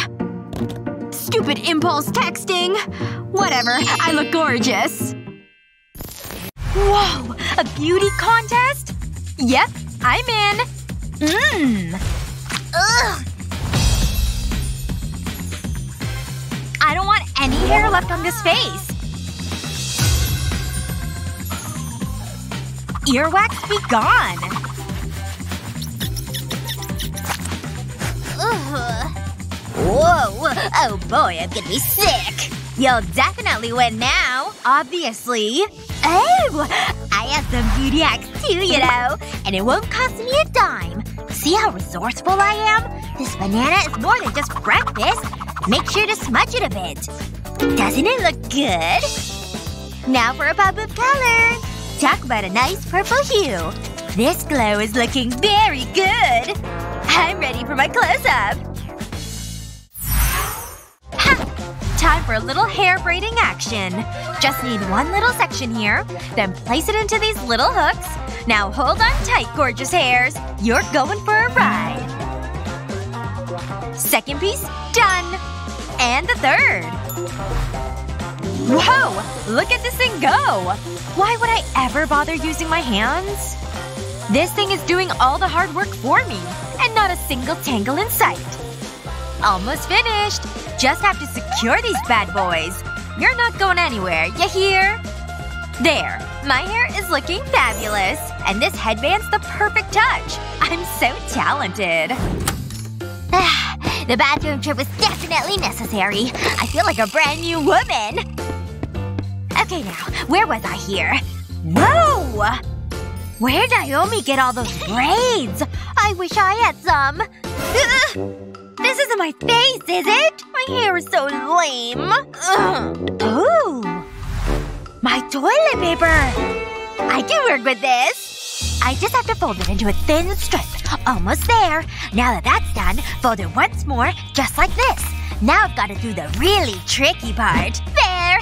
Stupid impulse texting. Whatever. I look gorgeous. Whoa! A beauty contest? Yep. I'm in. Mmm. Ugh. I don't want any hair left on this face. Earwax be gone! Ugh. Whoa! Oh boy, I'm gonna be sick! You'll definitely win now, obviously. Oh! I have some beauty hacks too, you know. And it won't cost me a dime. See how resourceful I am? This banana is more than just breakfast. Make sure to smudge it a bit. Doesn't it look good? Now for a pop of color! Talk about a nice purple hue. This glow is looking very good. I'm ready for my close-up. Ha! Time for a little hair braiding action. Just need one little section here, then place it into these little hooks. Now hold on tight, gorgeous hairs. You're going for a ride. Second piece, done. And the third. Whoa! Look at this thing go! Why would I ever bother using my hands? This thing is doing all the hard work for me. And not a single tangle in sight. Almost finished. Just have to secure these bad boys. You're not going anywhere, you hear? There. My hair is looking fabulous. And this headband's the perfect touch. I'm so talented. The bathroom trip was definitely necessary. I feel like a brand new woman. Okay now, where was I here? Whoa! Where'd Naomi get all those braids? I wish I had some. Ugh. This isn't my face, is it? My hair is so lame. Ugh. Ooh. My toilet paper! I can work with this. I just have to fold it into a thin strip. Almost there. Now that that's done, fold it once more, just like this. Now I've gotta do the really tricky part. There!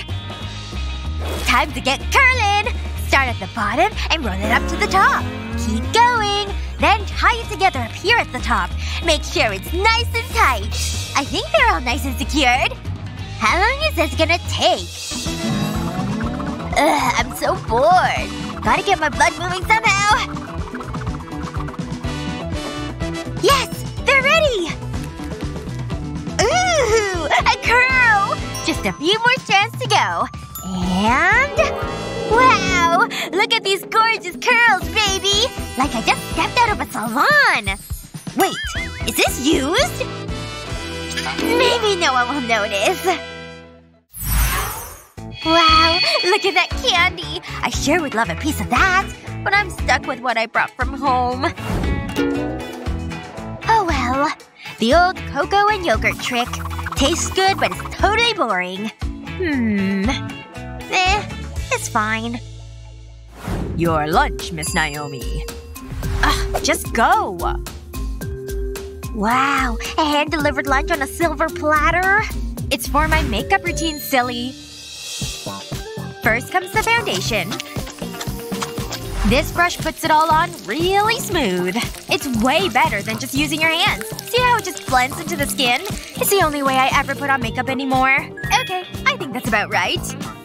Time to get curling! Start at the bottom and roll it up to the top. Keep going. Then tie it together up here at the top. Make sure it's nice and tight. I think they're all nice and secured. How long is this gonna take? Ugh, I'm so bored. Gotta get my blood moving somehow. Yes! They're ready! Ooh! A curl! Just a few more strands to go. And… wow! Look at these gorgeous curls, baby! Like I just stepped out of a salon! Wait. Is this used? Maybe no one will notice. Wow. Look at that candy! I sure would love a piece of that. But I'm stuck with what I brought from home. Oh well. The old cocoa and yogurt trick. Tastes good, but it's totally boring. Hmm… Eh, it's fine. Your lunch, Miss Naomi. Ugh, just go! Wow, a hand-delivered lunch on a silver platter? It's for my makeup routine, silly. First comes the foundation. This brush puts it all on really smooth. It's way better than just using your hands. See how it just blends into the skin? It's the only way I ever put on makeup anymore. Okay, I think that's about right.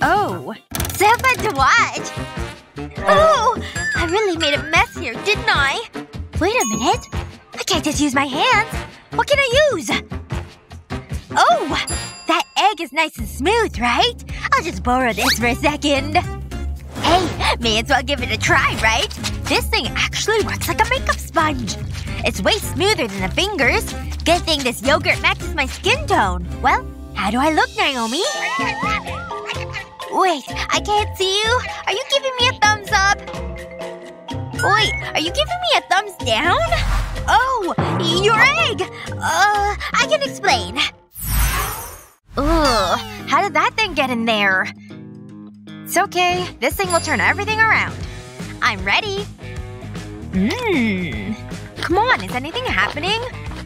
Oh. So fun to watch! Oh! I really made a mess here, didn't I? Wait a minute. I can't just use my hands. What can I use? Oh! That egg is nice and smooth, right? I'll just borrow this for a second. Hey, may as well give it a try, right? This thing actually works like a makeup sponge. It's way smoother than the fingers. Good thing this yogurt matches my skin tone. Well, how do I look, Naomi? Wait, I can't see you. Are you giving me a thumbs up? Wait, are you giving me a thumbs down? Oh, your egg! Uh, I can explain. Ugh, how did that thing get in there? It's okay. This thing will turn everything around. I'm ready. Mmm. Come on, is anything happening?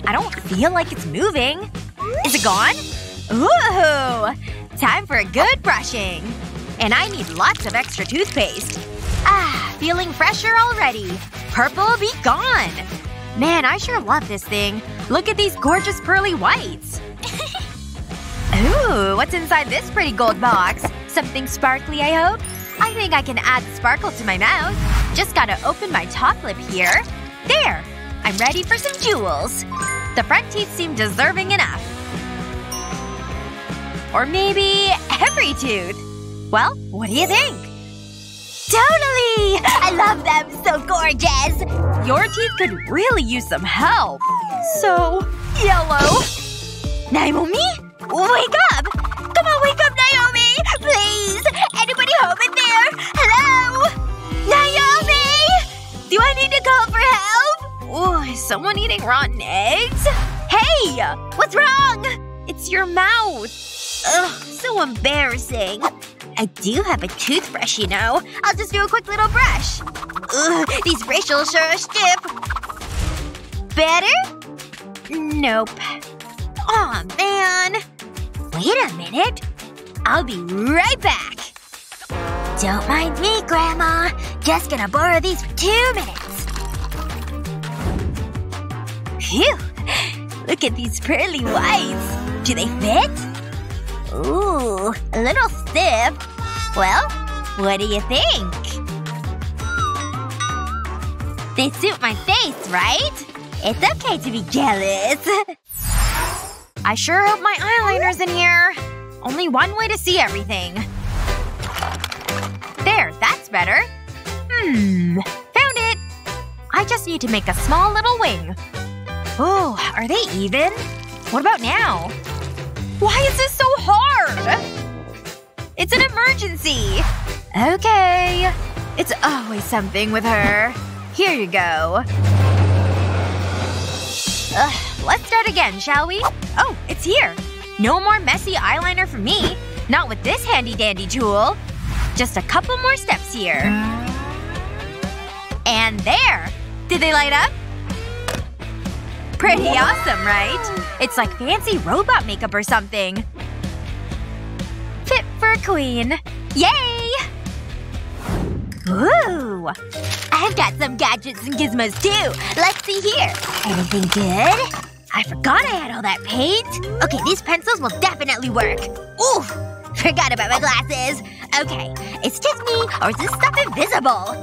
I don't feel like it's moving. Is it gone? Ooh! Time for a good brushing. And I need lots of extra toothpaste. Ah, feeling fresher already. Purple be gone. Man, I sure love this thing. Look at these gorgeous pearly whites. Ooh, what's inside this pretty gold box? Something sparkly, I hope? I think I can add sparkle to my mouth. Just gotta open my top lip here. There! I'm ready for some jewels. The front teeth seem deserving enough. Or maybe every tooth. Well, what do you think? Totally! I love them! So gorgeous! Your teeth could really use some help. So yellow. Naomi? Wake up! Come on, wake up, Naomi! Please! Anybody home in there? Hello? Naomi! Do I need to call for help? Ooh, is someone eating rotten eggs? Hey! What's wrong? It's your mouth. Ugh, so embarrassing. I do have a toothbrush, you know. I'll just do a quick little brush. Ugh, these bristles sure are stiff. Better? Nope. Aw, oh, man. Wait a minute. I'll be right back. Don't mind me, Grandma. Just gonna borrow these for two minutes. Phew. Look at these pearly whites. Do they fit? Ooh, a little stiff. Well, what do you think? They suit my face, right? It's okay to be jealous. I sure hope my eyeliner's in here. Only one way to see everything. There, that's better. Hmm. Found it! I just need to make a small little wing. Ooh, are they even? What about now? Why is this so hard? It's an emergency! Okay. It's always something with her. Here you go. Ugh, let's start again, shall we? Oh, it's here. No more messy eyeliner for me. Not with this handy-dandy tool. Just a couple more steps here. And there! Did they light up? Pretty awesome, right? It's like fancy robot makeup or something. Fit for a queen. Yay! Ooh! I've got some gadgets and gizmos too! Let's see here. Anything good? I forgot I had all that paint. Okay, these pencils will definitely work. Oof! Forgot about my glasses. Okay. Is this me, or is this stuff invisible?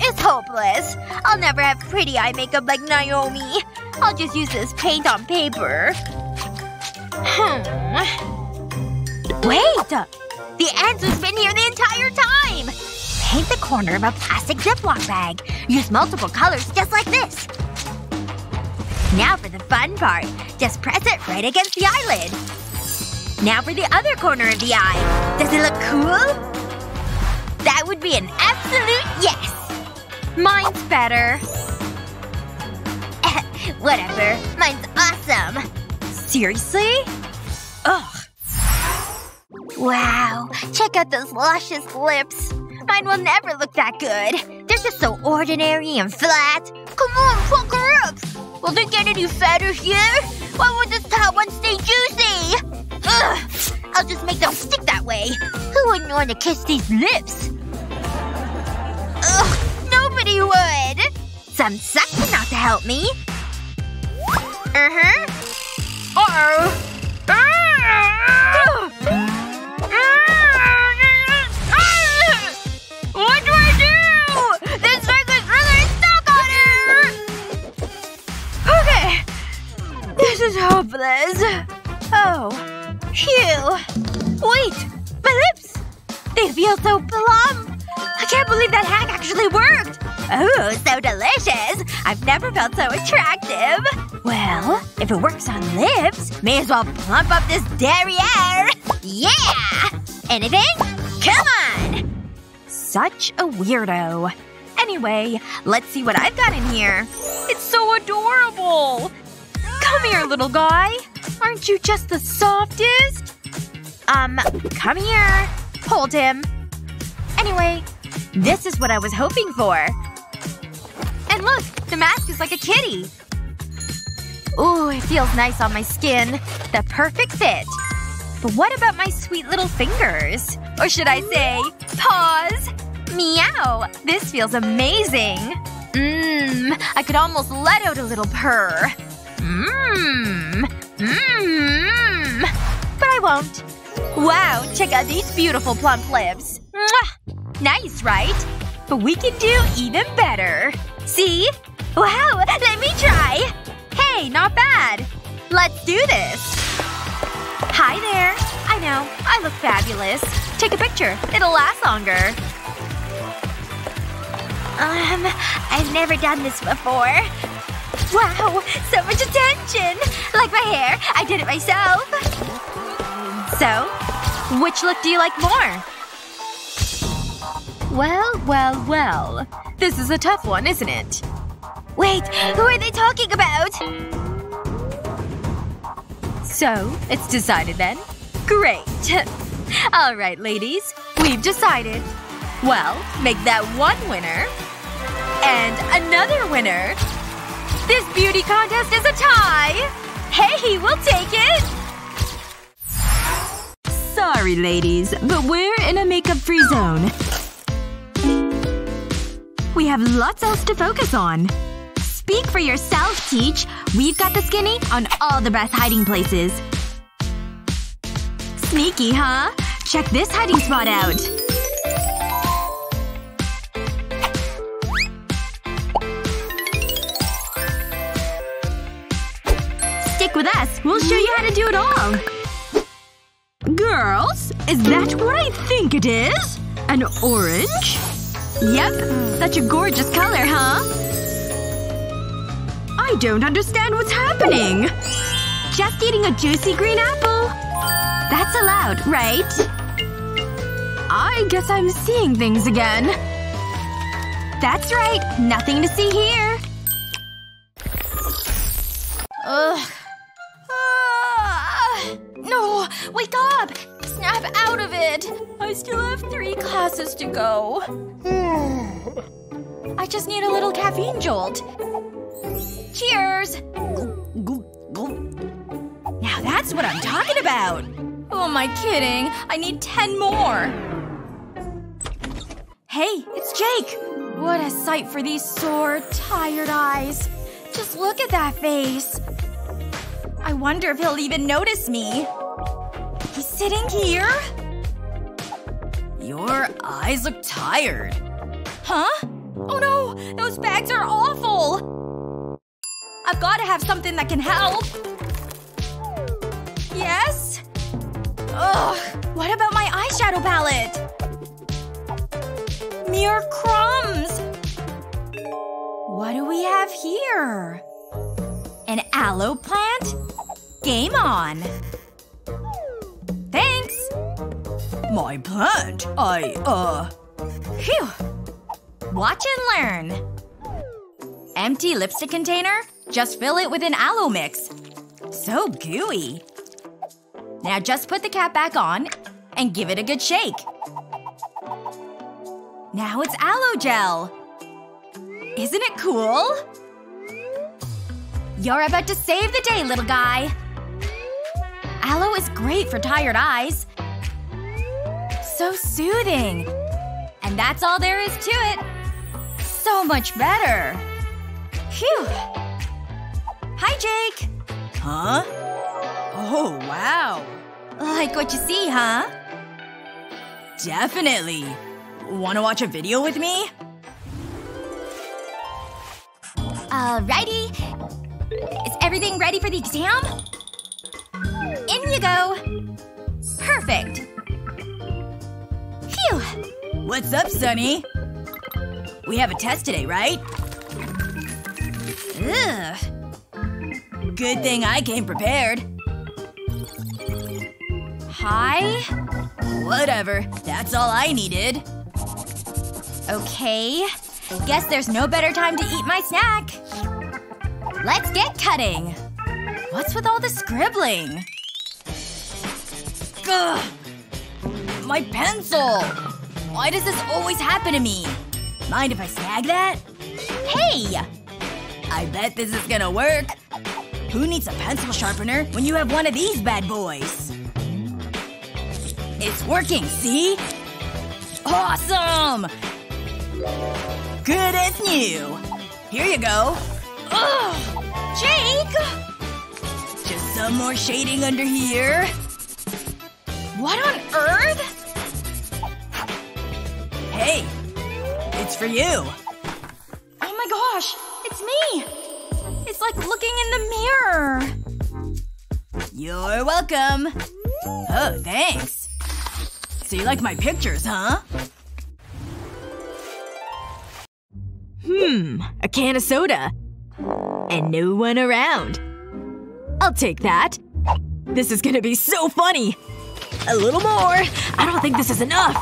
It's hopeless. I'll never have pretty eye makeup like Naomi. I'll just use this paint on paper. Hmm. Wait! The answer's been here the entire time! Paint the corner of a plastic Ziploc bag. Use multiple colors just like this. Now for the fun part. Just press it right against the eyelid. Now for the other corner of the eye. Does it look cool? That would be an absolute yes! Mine's better. Whatever. Mine's awesome. Seriously? Ugh. Wow. Check out those luscious lips. Mine will never look that good. They're just so ordinary and flat. Come on, fuck her up! Will they get any fatter here? Why would this top one stay juicy? Ugh! I'll just make them stick that way. Who wouldn't want to kiss these lips? Ugh! Nobody would! Some suck not to help me. Uh-huh. Uh-oh. What do I do? This circle's really stuck on her! Okay. This is hopeless. Oh. Phew. Wait! My lips! They feel so plump! I can't believe that hack actually worked! Oh, so delicious! I've never felt so attractive! Well, if it works on lips, may as well plump up this derriere! Yeah! Anything? Come on! Such a weirdo. Anyway, let's see what I've got in here. It's so adorable! Come here, little guy. Aren't you just the softest? Um, come here. Hold him. Anyway, this is what I was hoping for. And look! The mask is like a kitty! Ooh, it feels nice on my skin. The perfect fit. But what about my sweet little fingers? Or should I say, paws? Meow! This feels amazing! Mmm. I could almost let out a little purr. Mmm. Mmm. But I won't. Wow, check out these beautiful plump lips. Mwah! Nice, right? But we can do even better. See? Wow, let me try! Hey, not bad. Let's do this. Hi there. I know. I look fabulous. Take a picture. It'll last longer. Um, I've never done this before. Wow, so much attention! Like my hair, I did it myself. So, which look do you like more? Well, well, well. This is a tough one, isn't it? Wait, who are they talking about? So, it's decided then? Great. Alright, ladies. We've decided. Well, make that one winner. And another winner. This beauty contest is a tie! Hey, we'll take it! Sorry, ladies, but we're in a makeup-free zone. We have lots else to focus on. Speak for yourself, Teach. We've got the skinny on all the best hiding places. Sneaky, huh? Check this hiding spot out. Stick with us. We'll show you how to do it all. Girls? Is that what I think it is? An orange? Yep. Such a gorgeous color, huh? I don't understand what's happening. Just eating a juicy green apple. That's allowed, right? I guess I'm seeing things again. That's right. Nothing to see here. Ugh. Ah. No! Wake up! Snap out of it! I still have three classes to go. I just need a little caffeine jolt. Cheers! Now that's what I'm talking about! Oh, am I kidding? I need ten more! Hey, it's Jake! What a sight for these sore, tired eyes. Just look at that face. I wonder if he'll even notice me. He's sitting here? Your eyes look tired. Huh? Oh no! Those bags are awful! I've gotta have something that can help. Yes? Ugh! What about my eyeshadow palette? Mere crumbs! What do we have here? An aloe plant? Game on! Thanks! My plant? I, uh… Phew! Watch and learn! Empty lipstick container? Just fill it with an aloe mix. So gooey. Now just put the cap back on and give it a good shake. Now it's aloe gel! Isn't it cool? You're about to save the day, little guy! Aloe is great for tired eyes. So soothing. And that's all there is to it. So much better. Phew. Hi, Jake. Huh? Oh, wow. Like what you see, huh? Definitely. Wanna watch a video with me? Alrighty. Is everything ready for the exam? In you go. Perfect. Phew. What's up, Sunny? We have a test today, right? Ugh. Good thing I came prepared. Hi? Whatever. That's all I needed. Okay. Guess there's no better time to eat my snack. Let's get cutting. What's with all the scribbling? Ugh! My pencil! Why does this always happen to me? Mind if I snag that? Hey! I bet this is gonna work. Who needs a pencil sharpener when you have one of these bad boys? It's working, see? Awesome! Good as new. Here you go. Ugh! Jake! Just some more shading under here. What on earth? Hey. It's for you. Oh my gosh. It's me. It's like looking in the mirror. You're welcome. Oh, thanks. So you like my pictures, huh? Hmm. A can of soda. And no one around. I'll take that. This is gonna be so funny! A little more. I don't think this is enough.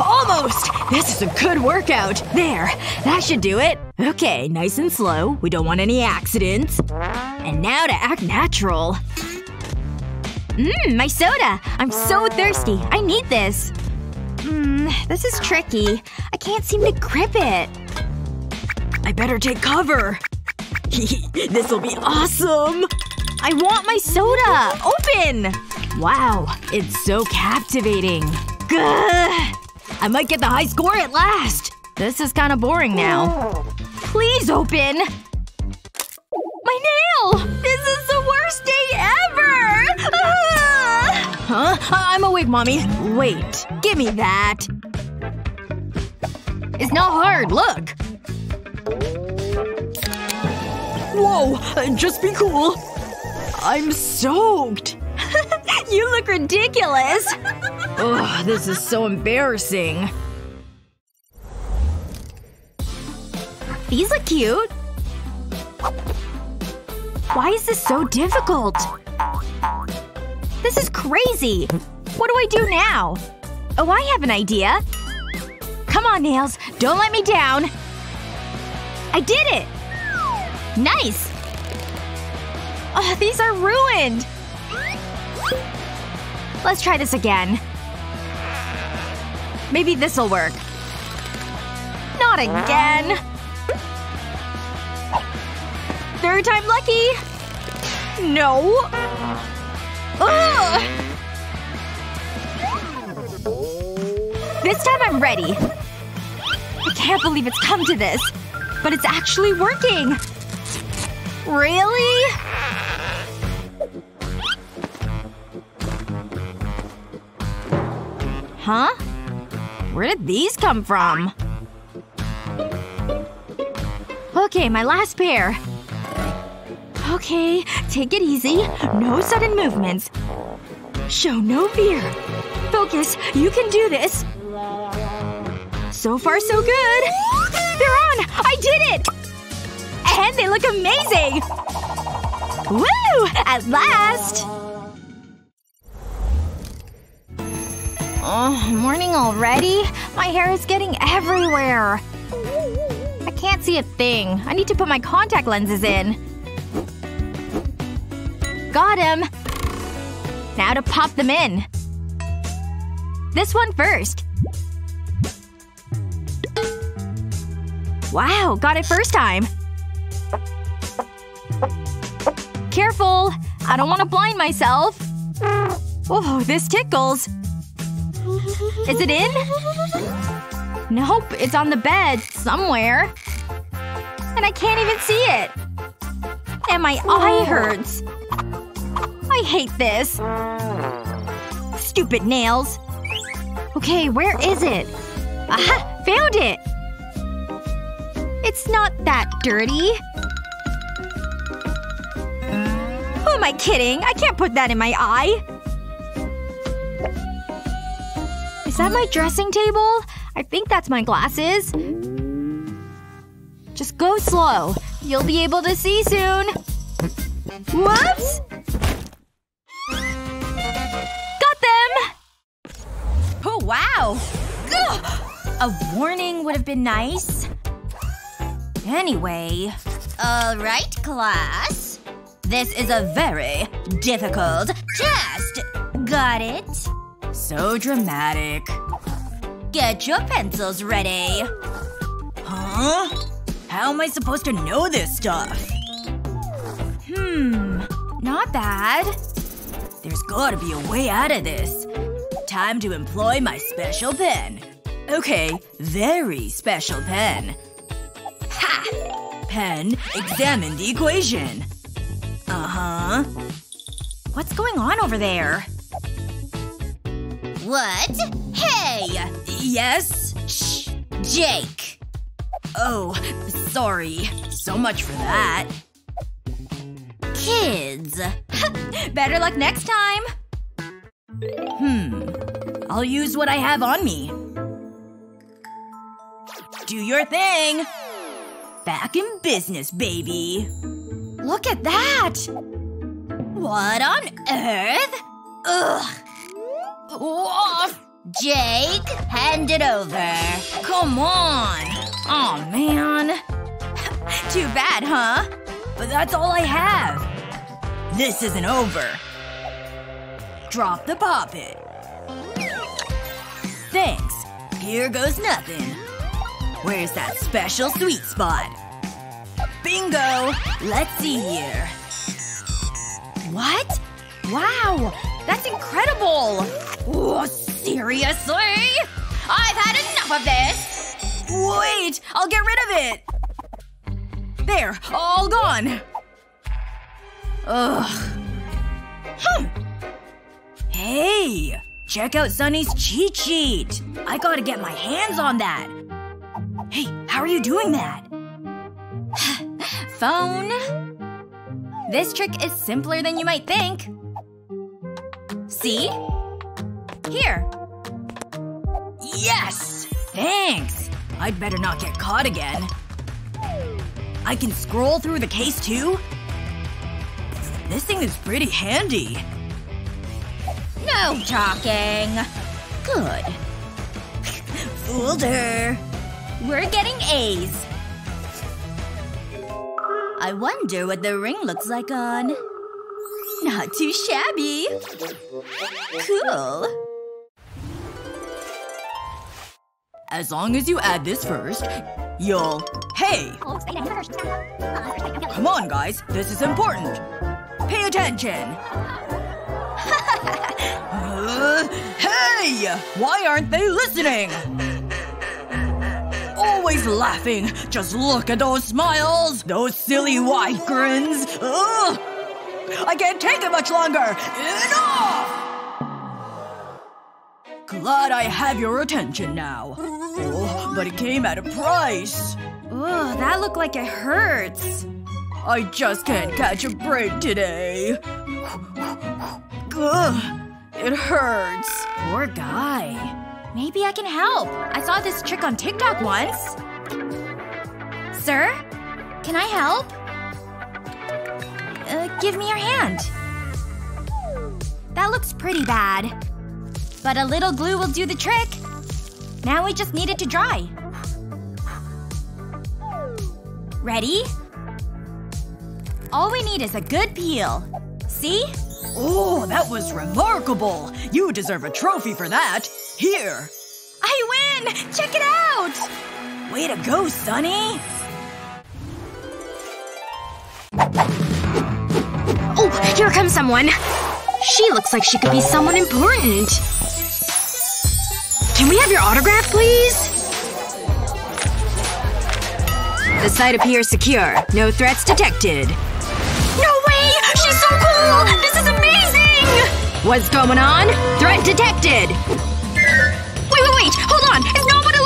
Almost! This is a good workout. There. That should do it. Okay, nice and slow. We don't want any accidents. And now to act natural. Mmm, my soda! I'm so thirsty. I need this. Mmm, this is tricky. I can't seem to grip it. I better take cover. This'll be awesome! I want my soda! Open! Wow. It's so captivating. Gah! I might get the high score at last! This is kinda boring now. Please open! My nail! This is the worst day ever! Ah! Huh? I'm awake, mommy. Wait. Give me that. It's not hard. Look. Whoa. Just be cool. I'm soaked. You look ridiculous. Ugh, this is so embarrassing. These look cute. Why is this so difficult? This is crazy! What do I do now? Oh, I have an idea. Come on, Nails. Don't let me down. I did it! Nice! Oh, these are ruined! Let's try this again. Maybe this'll work. Not again! Third time lucky! No! Ugh! This time I'm ready. I can't believe it's come to this. But it's actually working! Really? Huh? Where did these come from? Okay, my last pair. Okay, take it easy. No sudden movements. Show no fear. Focus. You can do this. So far, so good. They're on! I did it! And they look amazing! Woo! At last! Oh, morning already? My hair is getting everywhere. I can't see a thing. I need to put my contact lenses in. Got him! Now to pop them in. This one first. Wow, got it first time. Careful! I don't want to blind myself. Oh, this tickles. Is it in? Nope, it's on the bed somewhere. And I can't even see it. And my eye hurts. I hate this. Stupid nails. Okay, where is it? Aha! Found it! It's not that dirty. Who am I kidding? I can't put that in my eye. Is that my dressing table? I think that's my glasses. Just go slow. You'll be able to see soon. Whoops! Got them! Oh, wow! Ugh! A warning would have been nice. Anyway… Alright, class. This is a very difficult test. Got it? So dramatic. Get your pencils ready. Huh? How am I supposed to know this stuff? Hmm. Not bad. There's gotta be a way out of this. Time to employ my special pen. Okay, very special pen. Ha! Pen, examine the equation. Uh-huh. What's going on over there? What? Hey! Yes? Shh. Jake. Oh, sorry. So much for that. Kids. Better luck next time. Hmm. I'll use what I have on me. Do your thing! Back in business, baby. Look at that! What on earth? Ugh. Woof. Jake, hand it over. Come on. Aw, man. Too bad, huh? But that's all I have. This isn't over. Drop the poppet. Thanks. Here goes nothing. Where's that special sweet spot? Bingo! Let's see here. What? Wow! That's incredible! Oh, seriously? I've had enough of this! Wait! I'll get rid of it! There. All gone. Ugh. Hmm. Hey! Check out Sunny's cheat sheet! I gotta get my hands on that! Hey, how are you doing that? Phone. This trick is simpler than you might think. See? Here. Yes! Thanks! I'd better not get caught again. I can scroll through the case too? This thing is pretty handy. No talking. Good. Fooled her. We're getting A's. I wonder what the ring looks like on… Not too shabby. Cool. As long as you add this first, you'll… Hey! Come on, guys. This is important. Pay attention. uh, hey! Why aren't they listening? Always laughing. Just look at those smiles. Those silly wide grins. Ugh! I can't take it much longer. Enough! Glad I have your attention now. Oh, but it came at a price. Ugh, that looked like it hurts. I just can't catch a break today. Ugh, it hurts. Poor guy. Maybe I can help. I saw this trick on TikTok once. Sir? Can I help? Uh, give me your hand. That looks pretty bad. But a little glue will do the trick. Now we just need it to dry. Ready? All we need is a good peel. See? Oh, that was remarkable! You deserve a trophy for that! Here! I win! Check it out! Way to go, Sonny! Oh, here comes someone! She looks like she could be someone important! Can we have your autograph, please? The site appears secure. No threats detected. No way! She's so cool! This is amazing! What's going on? Threat detected! Wait, wait, wait! Hold on! It's not what it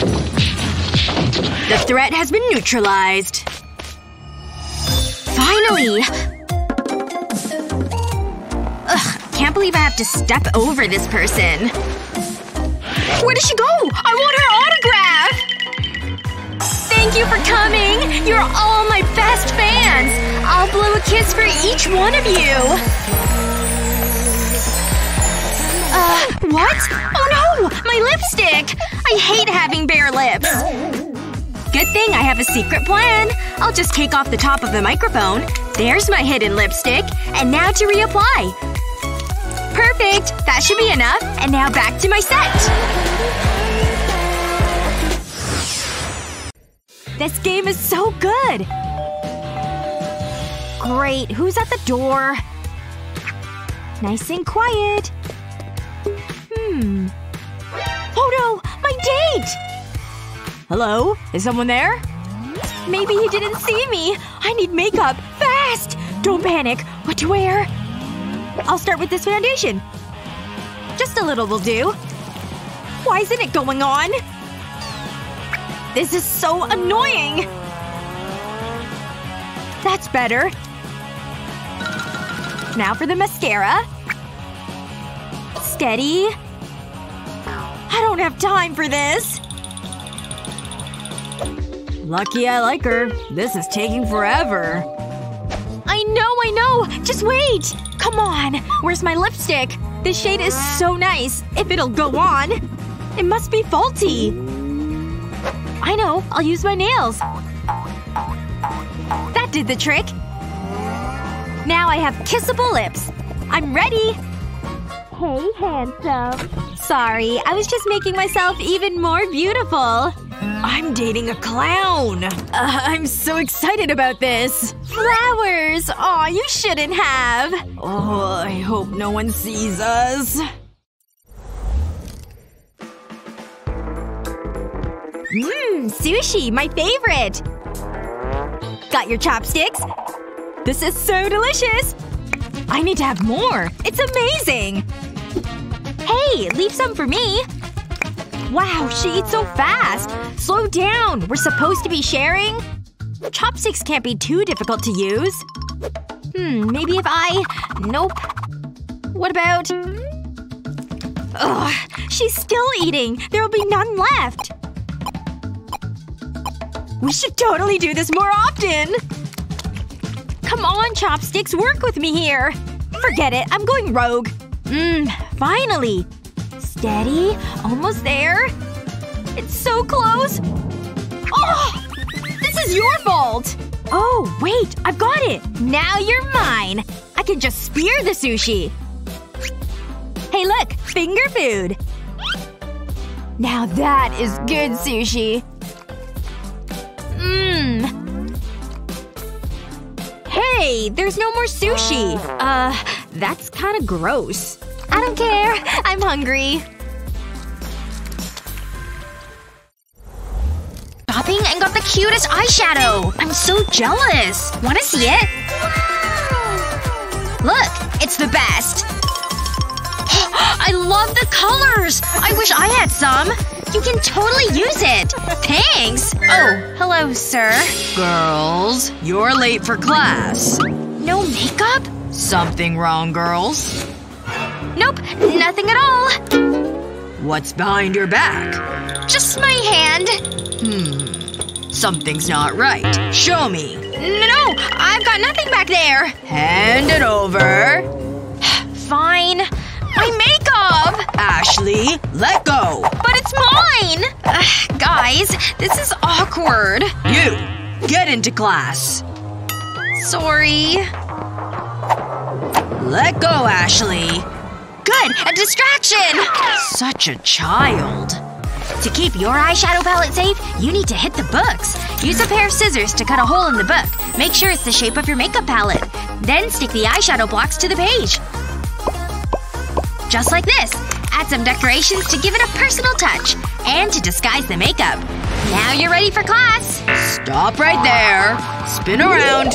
looks like! The threat has been neutralized. Finally! Ugh. Can't believe I have to step over this person. Where did she go? I want her autograph! Thank you for coming! You're all my best fans! I'll blow a kiss for each one of you! Uh, what? Oh no! My lipstick! I hate having bare lips. Good thing I have a secret plan. I'll just take off the top of the microphone. There's my hidden lipstick. And now to reapply. Perfect! That should be enough. And now back to my set! This game is so good! Great, who's at the door? Nice and quiet. Hmm. Oh no! My date! Hello? Is someone there? Maybe he didn't see me! I need makeup! Fast! Don't panic! What to wear? I'll start with this foundation. Just a little will do. Why isn't it going on? This is so annoying! That's better. Now for the mascara. Steady. I don't have time for this. Lucky I like her. This is taking forever. I know, I know! Just wait! Come on! Where's my lipstick? This shade is so nice. If it'll go on. It must be faulty. I know. I'll use my nails. That did the trick. Now I have kissable lips. I'm ready! Hey, handsome. Sorry. I was just making myself even more beautiful. I'm dating a clown! Uh, I'm so excited about this! Flowers! Aw, you shouldn't have! Oh, I hope no one sees us. Mmm, sushi! My favorite! Got your chopsticks? This is so delicious! I need to have more! It's amazing! Hey, leave some for me! Wow, she eats so fast! Slow down! We're supposed to be sharing? Chopsticks can't be too difficult to use. Hmm, maybe if I… Nope. What about… Ugh, she's still eating! There'll be none left! We should totally do this more often! Come on, chopsticks, work with me here! Forget it, I'm going rogue. Mmm, finally! Steady. Almost there. It's so close! Oh! This is your fault! Oh, wait. I've got it! Now you're mine! I can just spear the sushi! Hey look! Finger food! Now that is good sushi! Mmm. Hey! There's no more sushi! Uh, that's kinda gross. I don't care. I'm hungry. Shopping and got the cutest eyeshadow! I'm so jealous! Wanna see it? Look! It's the best! I love the colors! I wish I had some! You can totally use it! Thanks! Oh, hello, sir. Girls, you're late for class. No makeup? Something wrong, girls? Nope, nothing at all. What's behind your back? Just my hand. Hmm. Something's not right. Show me. No, I've got nothing back there. Hand it over. Fine. My makeup! Ashley, let go! But it's mine! Ugh, guys, this is awkward. You! Get into class. Sorry. Let go, Ashley. Good! A distraction! Such a child. To keep your eyeshadow palette safe, you need to hit the books. Use a pair of scissors to cut a hole in the book. Make sure it's the shape of your makeup palette. Then stick the eyeshadow blocks to the page. Just like this. Add some decorations to give it a personal touch. And to disguise the makeup. Now you're ready for class! Stop right there. Spin around.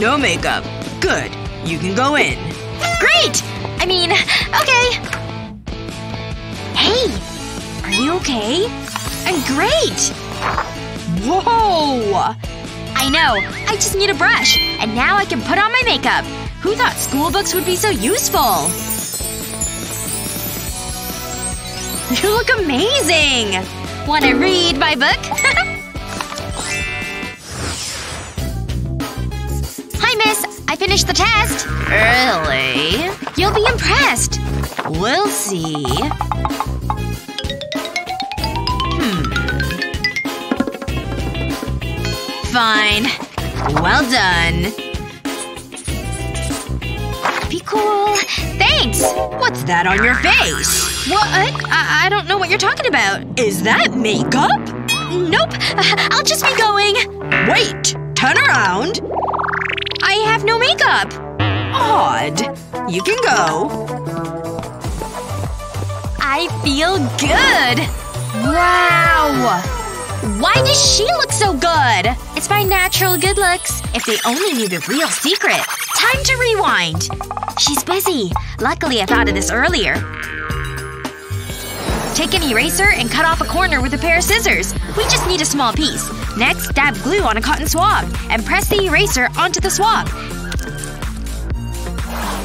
No makeup. Good. You can go in. Great! I mean, okay. Hey! Are you okay? I'm great! Whoa! I know. I just need a brush. And now I can put on my makeup. Who thought school books would be so useful? You look amazing! Wanna read my book? Hi, miss. I finished the test. Really? You'll be impressed. We'll see. Hmm. Fine. Well done. Be cool. Thanks! What's that on your face? What? I, I don't know what you're talking about. Is that makeup? Nope. I'll just be going. Wait! Turn around! I have no makeup! Odd. You can go. I feel good! Wow! Why does she look so good? It's my natural good looks. If they only knew the real secret. Time to rewind. She's busy. Luckily I thought of this earlier. Take an eraser and cut off a corner with a pair of scissors. We just need a small piece. Next, dab glue on a cotton swab. And press the eraser onto the swab.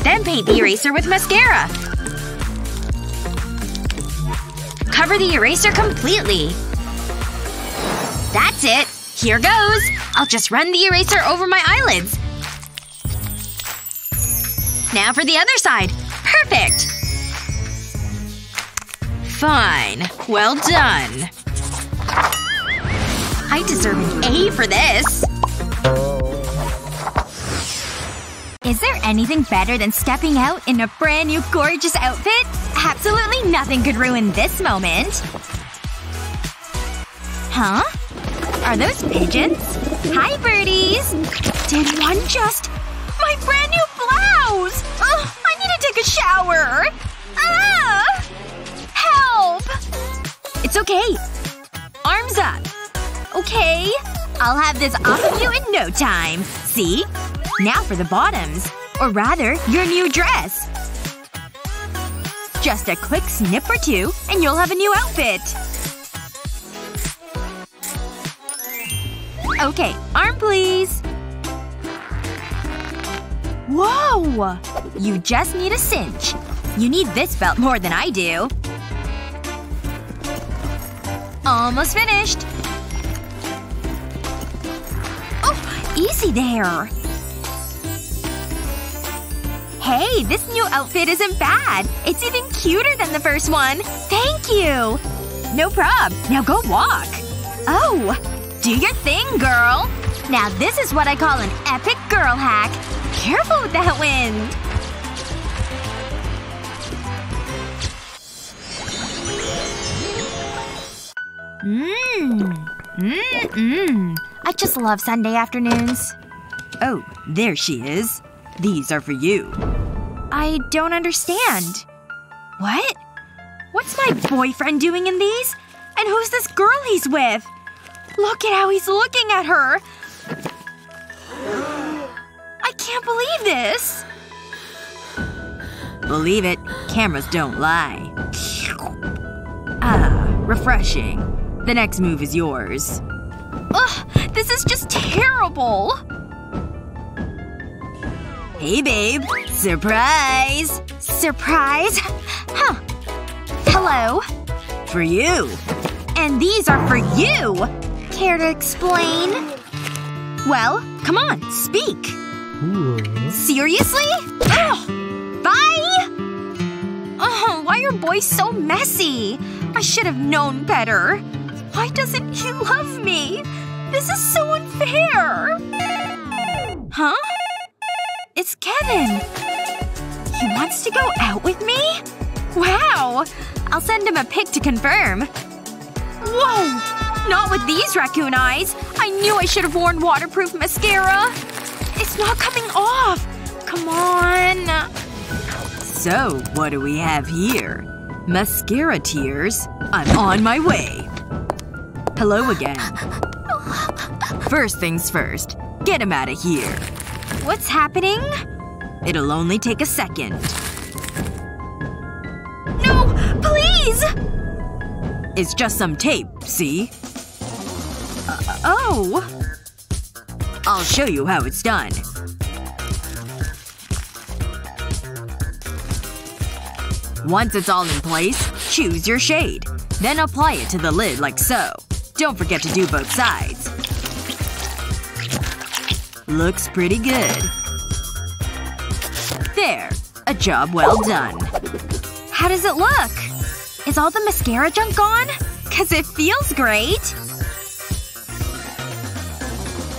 Then paint the eraser with mascara. Cover the eraser completely. That's it. Here goes. I'll just run the eraser over my eyelids. Now for the other side. Perfect! Fine. Well done. I deserve an A for this. Is there anything better than stepping out in a brand new gorgeous outfit? Absolutely nothing could ruin this moment. Huh? Are those pigeons? Hi, birdies! Did one just… My brand new blouse! Ugh, I need to take a shower! Ah! Help! It's okay. Arms up. Okay. I'll have this off of you in no time. See? Now for the bottoms. Or rather, your new dress. Just a quick snip or two, and you'll have a new outfit. Okay. Arm, please. Whoa! You just need a cinch. You need this belt more than I do. Almost finished. Oh! Easy there. Hey, this new outfit isn't bad. It's even cuter than the first one. Thank you! No prob. Now go walk. Oh. Do your thing, girl. Now this is what I call an epic girl hack. Careful with that wind. Mmm. Mmm-mm. I just love Sunday afternoons. Oh, there she is. These are for you. I don't understand. What? What's my boyfriend doing in these? And who's this girl he's with? Look at how he's looking at her! I can't believe this! Believe it. Cameras don't lie. Ah, refreshing. The next move is yours. Ugh! This is just terrible! Hey, babe. Surprise! Surprise? Huh. Hello. For you. And these are for you! Care to explain? Well, come on. Speak. Ooh. Seriously? Ugh. Bye! Oh, why are boys so messy? I should have known better. Why doesn't he love me? This is so unfair! Huh? It's Kevin. He wants to go out with me? Wow! I'll send him a pic to confirm. Whoa! Not with these raccoon eyes! I knew I should have worn waterproof mascara! It's not coming off! Come on! So, what do we have here? Mascara tears. I'm on my way. Hello again. First things first. Get him out of here. What's happening? It'll only take a second. No! Please! It's just some tape, see? Uh, oh. I'll show you how it's done. Once it's all in place, choose your shade. Then apply it to the lid like so. Don't forget to do both sides. Looks pretty good. There. A job well done. How does it look? Is all the mascara junk gone? Cause it feels great!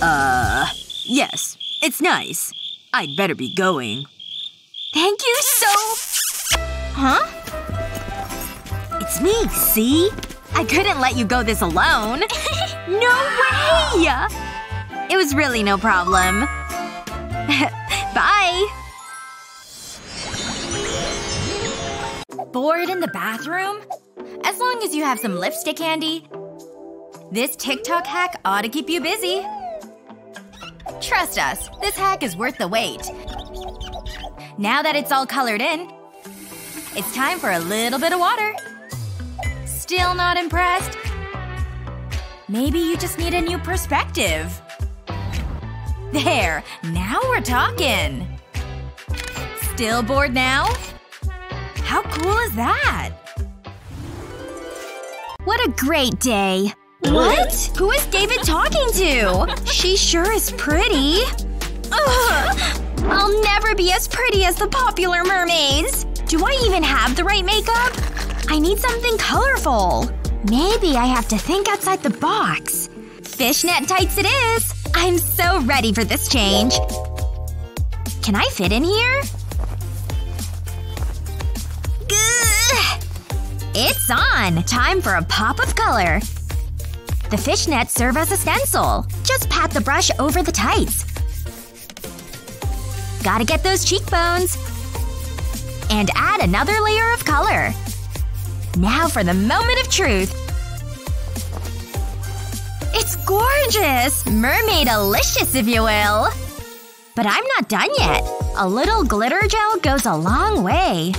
Uh… Yes. It's nice. I'd better be going. Thank you so… Huh? It's me, see? I couldn't let you go this alone. No way! It was really no problem. Bye! Bored in the bathroom? As long as you have some lipstick handy. This TikTok hack ought to keep you busy. Trust us, this hack is worth the wait. Now that it's all colored in, it's time for a little bit of water. Still not impressed? Maybe you just need a new perspective. There, now we're talking! Still bored now? How cool is that? What a great day. What? Who is David talking to? She sure is pretty. Ugh. I'll never be as pretty as the popular mermaids. Do I even have the right makeup? I need something colorful. Maybe I have to think outside the box. Fishnet tights it is! I'm so ready for this change. Can I fit in here? It's on! Time for a pop of color. The fishnets serve as a stencil. Just pat the brush over the tights. Gotta get those cheekbones. And add another layer of color. Now for the moment of truth. It's gorgeous! Mermaid-alicious, if you will. But I'm not done yet. A little glitter gel goes a long way.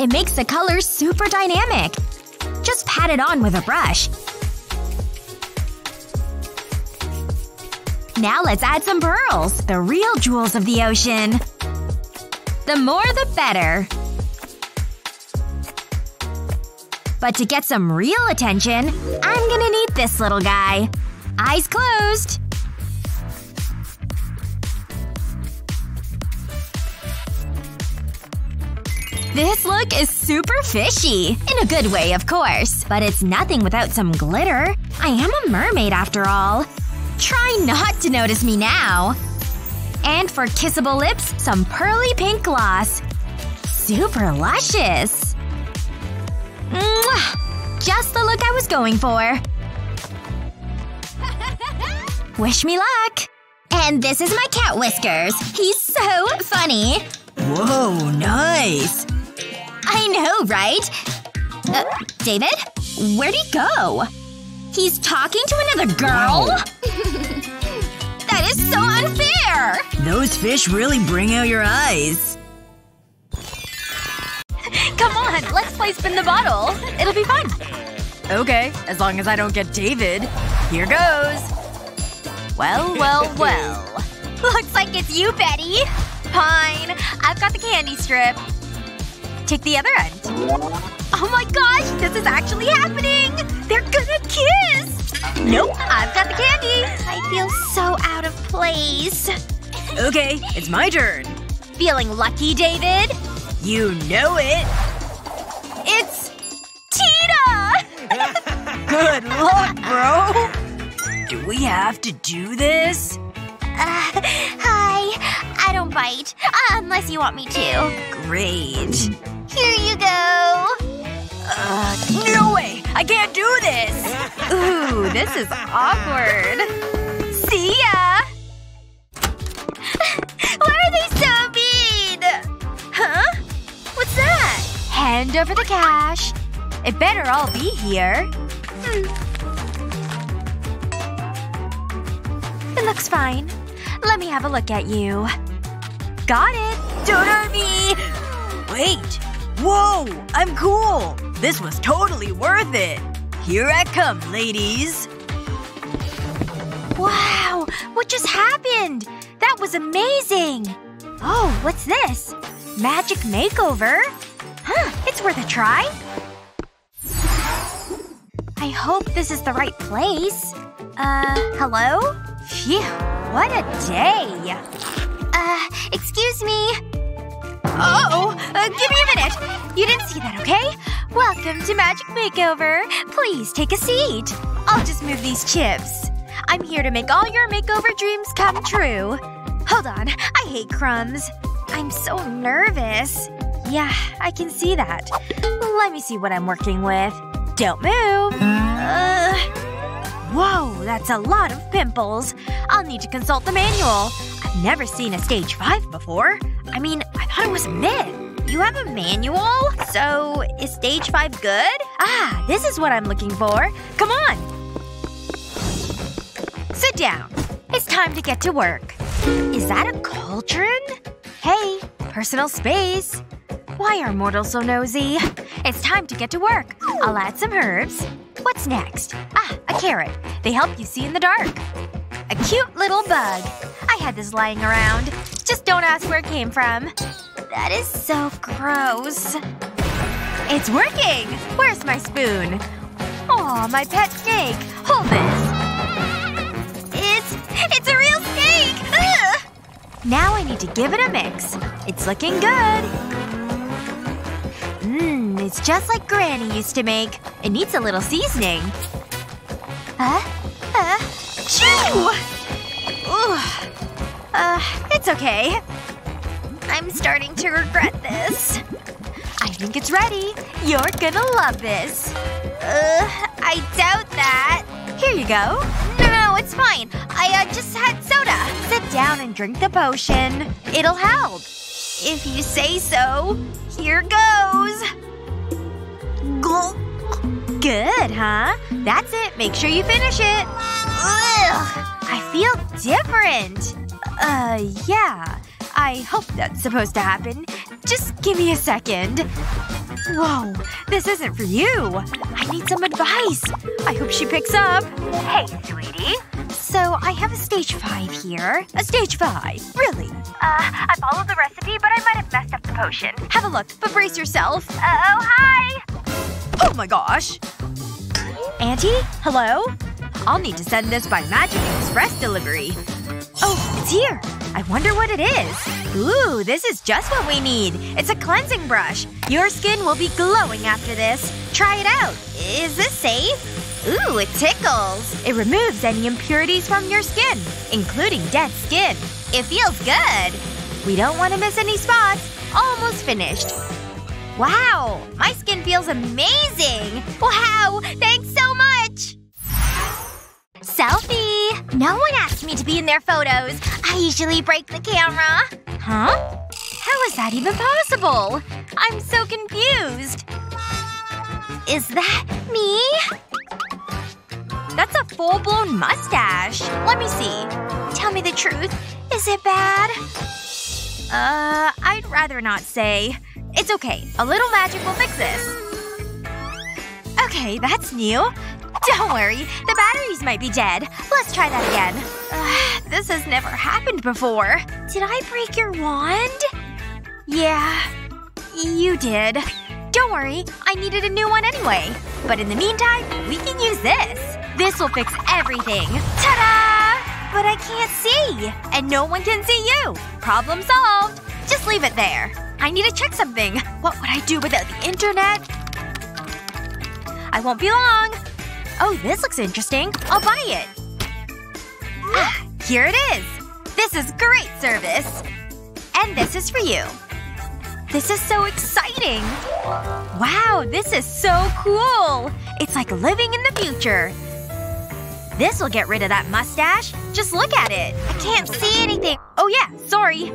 It makes the colors super dynamic. Just pat it on with a brush. Now let's add some pearls, the real jewels of the ocean. The more the better. But to get some real attention, I'm gonna need this little guy. Eyes closed. This look is super fishy. In a good way, of course. But it's nothing without some glitter. I am a mermaid after all. Try not to notice me now. And for kissable lips, some pearly pink gloss. Super luscious. Mwah! Just the look I was going for. Wish me luck. And this is my cat Whiskers. He's so funny. Whoa, nice. I know, right? Uh, David? Where'd he go? He's talking to another girl? That is so unfair! Those fish really bring out your eyes. Come on, let's play spin the bottle. It'll be fun. Okay, as long as I don't get David. Here goes. Well, well, well. Looks like it's you, Betty. Fine. I've got the candy strip. Take the other end. Oh my gosh! This is actually happening! They're gonna kiss! Nope. I've got the candy! I feel so out of place. Okay. It's my turn. Feeling lucky, David? You know it! It's… Tina! Good luck, bro! Do we have to do this? Uh, hi. I don't bite. Unless you want me to. Great. Here you go. Uh, no way! I can't do this! Ooh, this is awkward. See ya! Why are they so mean? Huh? What's that? Hand over the cash. It better all be here. Hmm. It looks fine. Let me have a look at you. Got it! Don't hurt me! Wait. Whoa! I'm cool! This was totally worth it! Here I come, ladies. Wow! What just happened? That was amazing! Oh, what's this? Magic makeover? Huh, it's worth a try. I hope this is the right place. Uh, hello? Phew. What a day! Uh, excuse me. Uh-oh! Uh, give me a minute! You didn't see that, okay? Welcome to Magic Makeover. Please take a seat. I'll just move these chips. I'm here to make all your makeover dreams come true. Hold on. I hate crumbs. I'm so nervous. Yeah, I can see that. Let me see what I'm working with. Don't move. Uh… Whoa, that's a lot of pimples. I'll need to consult the manual. I've never seen a stage five before. I mean, I thought it was a myth. You have a manual? So, is stage five good? Ah, this is what I'm looking for. Come on! Sit down. It's time to get to work. Is that a cauldron? Hey, personal space. Why are mortals so nosy? It's time to get to work. I'll add some herbs. What's next? Ah, a carrot. They help you see in the dark. A cute little bug. I had this lying around. Just don't ask where it came from. That is so gross. It's working! Where's my spoon? Aw, my pet snake. Hold this. It's… it's a real snake! Ugh! Now I need to give it a mix. It's looking good. Mmm, it's just like Granny used to make. It needs a little seasoning. Huh? Uh? Chew! Ugh. Uh, it's okay. I'm starting to regret this. I think it's ready. You're gonna love this. Ugh, I doubt that. Here you go. No, no, it's fine. I, uh, just had soda. Sit down and drink the potion. It'll help. If you say so. Here goes. Good, huh? That's it. Make sure you finish it. Ugh. I feel different. Uh, yeah. I hope that's supposed to happen. Just give me a second. Whoa. This isn't for you. I need some advice. I hope she picks up. Hey, sweetie. So, I have a stage five here. A stage five. Really? Uh, I followed the recipe, but I might have messed up the potion. Have a look, but brace yourself. Oh, hi! Oh my gosh! Auntie? Hello? I'll need to send this by Magic Express delivery. Oh, it's here. I wonder what it is. Ooh, this is just what we need. It's a cleansing brush. Your skin will be glowing after this. Try it out. Is this safe? Ooh, it tickles. It removes any impurities from your skin, including dead skin. It feels good. We don't want to miss any spots. Almost finished. Wow! My skin feels amazing! Wow! Thanks so much! Selfie! No one asked me to be in their photos. I usually break the camera. Huh? How is that even possible? I'm so confused. Is that me? That's a full-blown mustache. Let me see. Tell me the truth. Is it bad? Uh, I'd rather not say. It's okay. A little magic will fix this. Okay, that's new. Don't worry. The batteries might be dead. Let's try that again. Uh, this has never happened before. Did I break your wand? Yeah. You did. Don't worry. I needed a new one anyway. But in the meantime, we can use this. This will fix everything. Ta-da! But I can't see. And no one can see you. Problem solved. Just leave it there. I need to check something. What would I do without the internet? I won't be long. Oh, this looks interesting. I'll buy it. Ah, here it is. This is great service. And this is for you. This is so exciting. Wow, this is so cool. It's like living in the future. This will get rid of that mustache. Just look at it. I can't see anything. Oh yeah, sorry.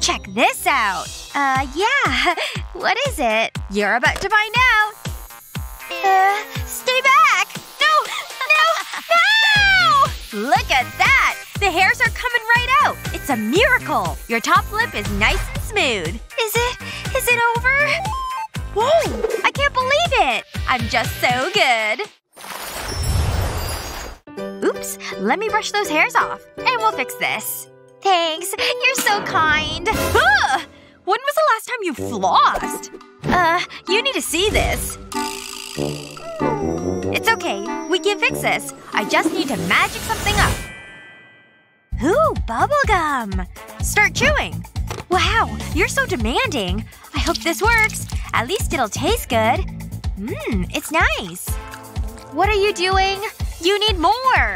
Check this out. Uh, yeah. What is it? You're about to find out. Uh, stay back! No! No! No! Look at that! The hairs are coming right out! It's a miracle! Your top lip is nice and smooth. Is it… is it over? Whoa! I can't believe it! I'm just so good. Oops. Let me brush those hairs off. And we'll fix this. Thanks. You're so kind. Ugh! When was the last time you flossed? Uh, you need to see this. It's okay. We can fix this. I just need to magic something up. Ooh, bubblegum! Start chewing. Wow, you're so demanding. I hope this works. At least it'll taste good. Mmm, it's nice. What are you doing? You need more!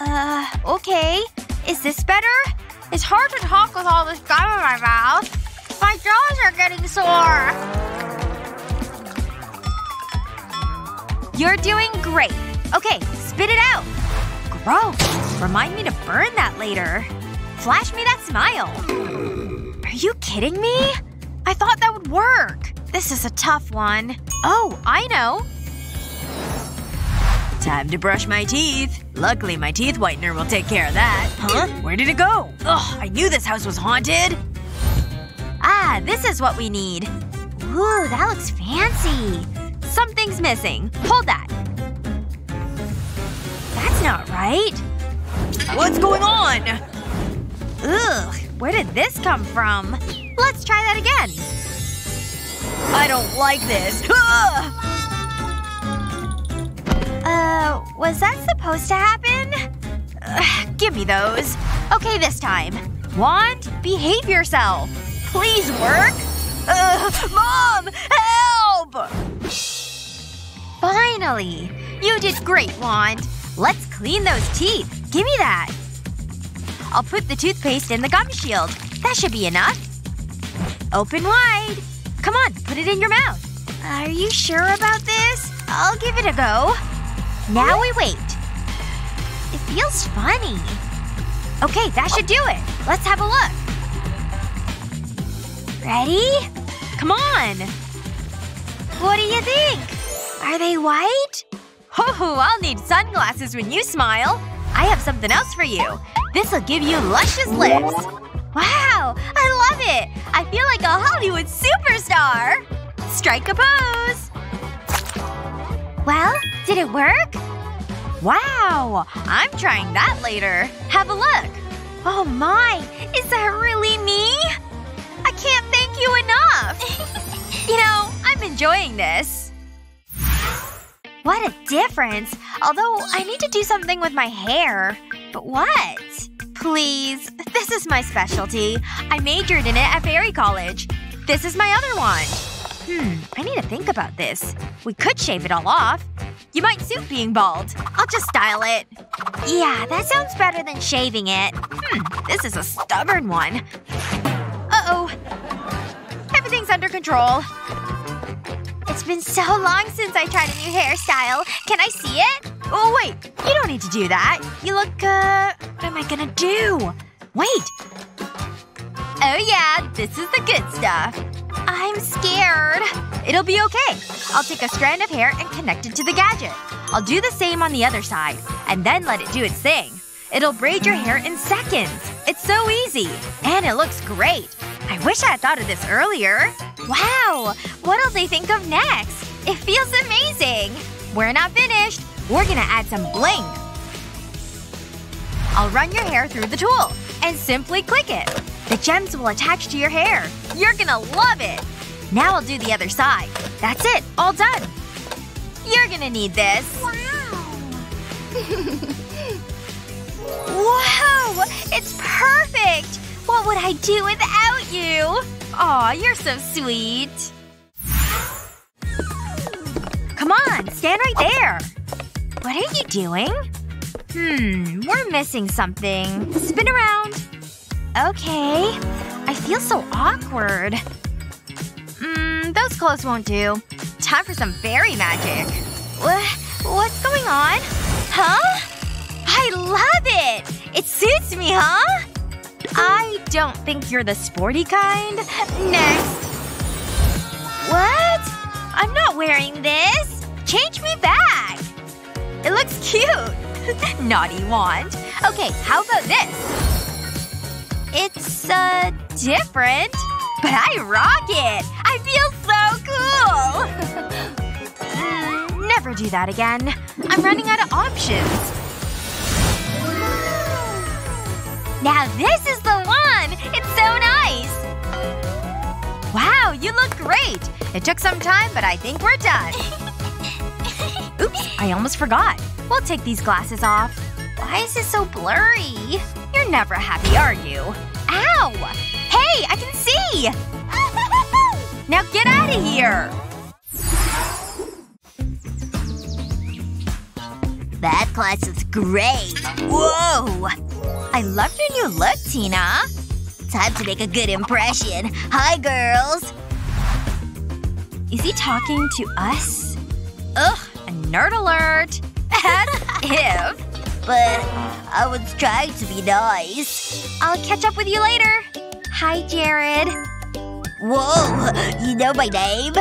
Uh, okay. Is this better? It's hard to talk with all this gum in my mouth. My jaws are getting sore. You're doing great. Okay, spit it out. Gross. Remind me to burn that later. Flash me that smile. Are you kidding me? I thought that would work. This is a tough one. Oh, I know. Time to brush my teeth. Luckily, my teeth whitener will take care of that. Huh? Where did it go? Ugh, I knew this house was haunted. Ah, this is what we need. Ooh, that looks fancy. Something's missing. Hold that. That's not right. What's going on? Ugh, where did this come from? Let's try that again. I don't like this. Ugh! Uh, was that supposed to happen? Ugh, give me those. Okay, this time. Wand, behave yourself. Please work. Ugh, Mom! Help! Finally. You did great, Wand. Let's clean those teeth. Give me that. I'll put the toothpaste in the gum shield. That should be enough. Open wide. Come on, put it in your mouth. Are you sure about this? I'll give it a go. Now we wait. It feels funny. Okay, that should do it. Let's have a look. Ready? Come on. What do you think? Are they white? Oh, I'll need sunglasses when you smile. I have something else for you. This'll give you luscious lips. Wow! I love it! I feel like a Hollywood superstar! Strike a pose! Well, did it work? Wow! I'm trying that later. Have a look. Oh my! Is that really me? I can't thank you enough! You know, I'm enjoying this. What a difference. Although, I need to do something with my hair. But what? Please. This is my specialty. I majored in it at Fairy College. This is my other wand. Hmm. I need to think about this. We could shave it all off. You might suit being bald. I'll just style it. Yeah, that sounds better than shaving it. Hmm. This is a stubborn one. Uh-oh. Everything's under control. It's been so long since I tried a new hairstyle. Can I see it? Oh, wait. You don't need to do that. You look, uh… What am I gonna do? Wait. Oh yeah, this is the good stuff. I'm scared. It'll be okay. I'll take a strand of hair and connect it to the gadget. I'll do the same on the other side. And then let it do its thing. It'll braid your hair in seconds. It's so easy. And it looks great. I wish I had thought of this earlier. Wow! What'll they think of next? It feels amazing! We're not finished. We're gonna add some bling. I'll run your hair through the tool. And simply click it. The gems will attach to your hair. You're gonna love it! Now I'll do the other side. That's it. All done. You're gonna need this. Wow! Wow! It's perfect! What would I do without you? Aw, you're so sweet. Come on, stand right there. What are you doing? Hmm, we're missing something. Spin around. Okay. I feel so awkward. Mmm, those clothes won't do. Time for some fairy magic. Wh what's going on? Huh? I love it! It suits me, huh? I don't think you're the sporty kind. Next. What? I'm not wearing this. Change me back. It looks cute. Naughty wand. Okay, how about this? It's, uh, different. But I rock it! I feel so cool! mm, never do that again. I'm running out of options. Now this is the one! It's so nice! Wow, you look great! It took some time, but I think we're done. Oops, I almost forgot. We'll take these glasses off. Why is this so blurry? You're never happy, are you? Ow! Hey, I can see! Now get out of here! That class is great! Whoa! I love your new look, Tina. Time to make a good impression. Hi, girls! Is he talking to us? Ugh, a nerd alert! As if. But I was trying to be nice. I'll catch up with you later. Hi, Jared. Whoa! You know my name?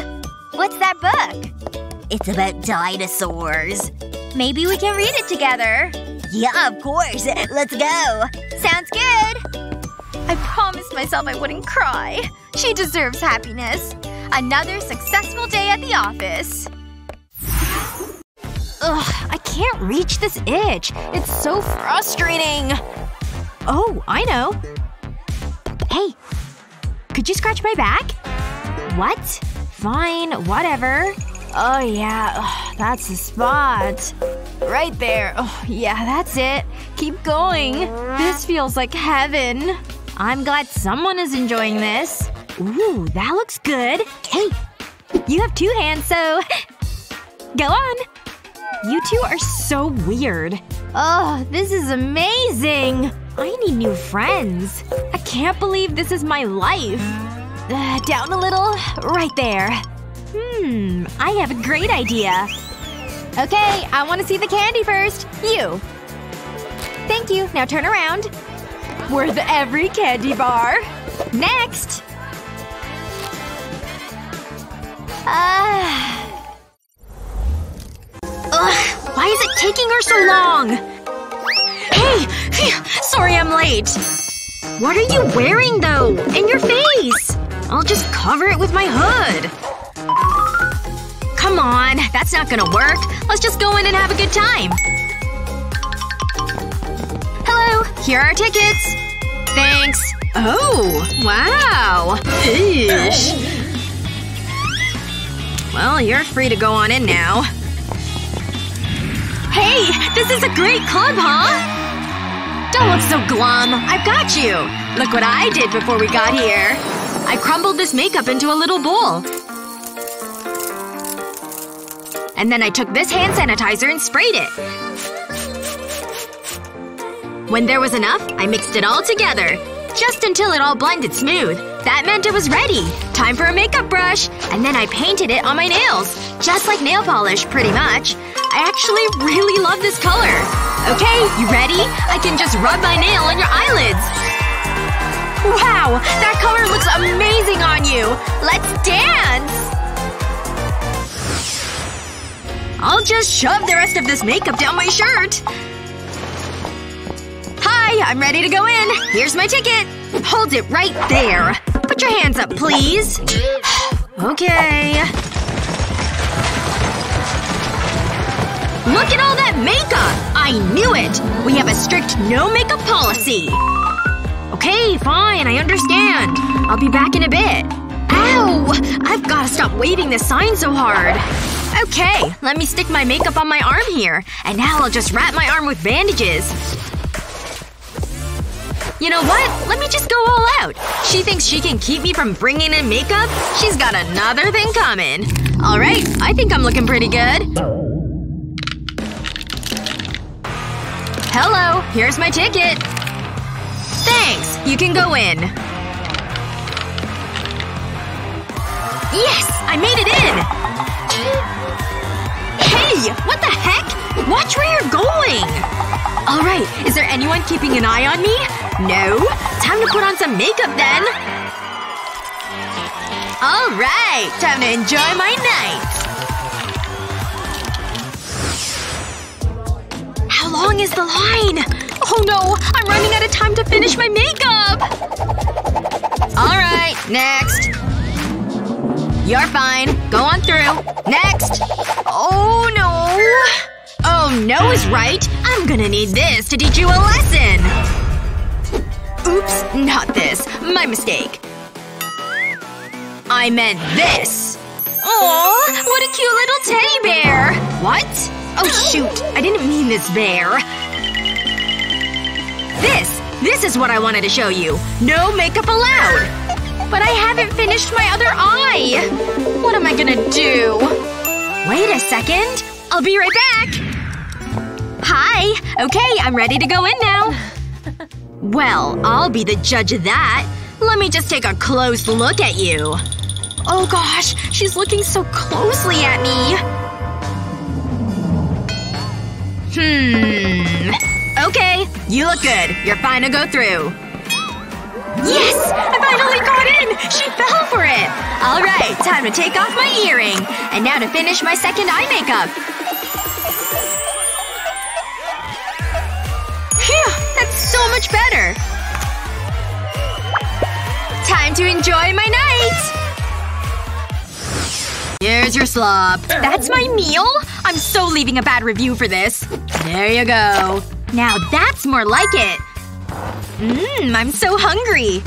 What's that book? It's about dinosaurs. Maybe we can read it together. Yeah, of course. Let's go. Sounds good. I promised myself I wouldn't cry. She deserves happiness. Another successful day at the office. Ugh, I can't reach this itch. It's so frustrating. Oh, I know. Hey. Could you scratch my back? What? Fine. Whatever. Oh yeah, oh, that's the spot. Right there. Oh yeah, that's it. Keep going. This feels like heaven. I'm glad someone is enjoying this. Ooh, that looks good. Hey! You have two hands, so… Go on! You two are so weird. Oh, this is amazing! I need new friends. I can't believe this is my life. Uh, down a little. Right there. Hmm, I have a great idea. Okay, I want to see the candy first. You. Thank you. Now turn around. Worth every candy bar. Next! Ah. Ugh, why is it taking her so long? Hey! Phew, sorry I'm late. What are you wearing, though? In your face! I'll just cover it with my hood. Come on. That's not gonna work. Let's just go in and have a good time. Hello. Here are tickets. Thanks. Oh. Wow. Eesh. Well, you're free to go on in now. Hey! This is a great club, huh? Don't look so glum. I've got you. Look what I did before we got here. I crumbled this makeup into a little bowl. And then I took this hand sanitizer and sprayed it. When there was enough, I mixed it all together. Just until it all blended smooth. That meant it was ready. Time for a makeup brush. And then I painted it on my nails. Just like nail polish, pretty much. I actually really love this color. Okay, you ready? I can just rub my nail on your eyelids. Wow! That color looks amazing on you! Let's dance! I'll just shove the rest of this makeup down my shirt. Hi, I'm ready to go in. Here's my ticket. Hold it right there. Put your hands up, please. Okay. Look at all that makeup! I knew it! We have a strict no-makeup policy. Okay, fine. I understand. I'll be back in a bit. Ow! I've gotta stop waving this sign so hard. Okay. Let me stick my makeup on my arm here. And now I'll just wrap my arm with bandages. You know what? Let me just go all out. She thinks she can keep me from bringing in makeup? She's got another thing coming. Alright. I think I'm looking pretty good. Hello. Here's my ticket. Thanks. You can go in. Yes! I made it in! Hey! What the heck? Watch where you're going! Alright, is there anyone keeping an eye on me? No? Time to put on some makeup then! Alright! Time to enjoy my night! How long is the line? Oh no! I'm running out of time to finish my makeup! Alright, next. You're fine. Go on through. Next! Oh no! Oh no is right. I'm gonna need this to teach you a lesson. Oops. Not this. My mistake. I meant this. Aw! What a cute little teddy bear! What? Oh shoot. I didn't mean this bear. This. This is what I wanted to show you. No makeup allowed. But I haven't finished my other eye. What am I gonna do? Wait a second. I'll be right back. Hi! Okay, I'm ready to go in now. Well, I'll be the judge of that. Let me just take a close look at you. Oh gosh, she's looking so closely at me. Hmm. Okay, you look good. You're fine to go through. Yes! I finally got in! She fell for it! Alright, time to take off my earring. And now to finish my second eye makeup. Phew! That's so much better! Time to enjoy my night! Here's your slop. That's my meal? I'm so leaving a bad review for this. There you go. Now that's more like it. Mmm, I'm so hungry.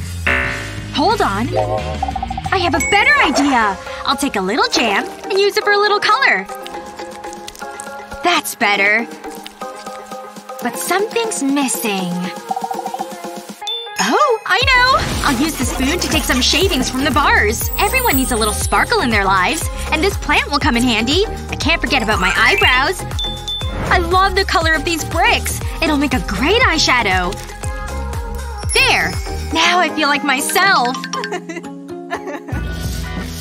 Hold on. I have a better idea. I'll take a little jam and use it for a little color. That's better. But something's missing. Oh, I know! I'll use the spoon to take some shavings from the bars. Everyone needs a little sparkle in their lives. And this plant will come in handy. I can't forget about my eyebrows. I love the color of these bricks. It'll make a great eyeshadow. There! Now I feel like myself.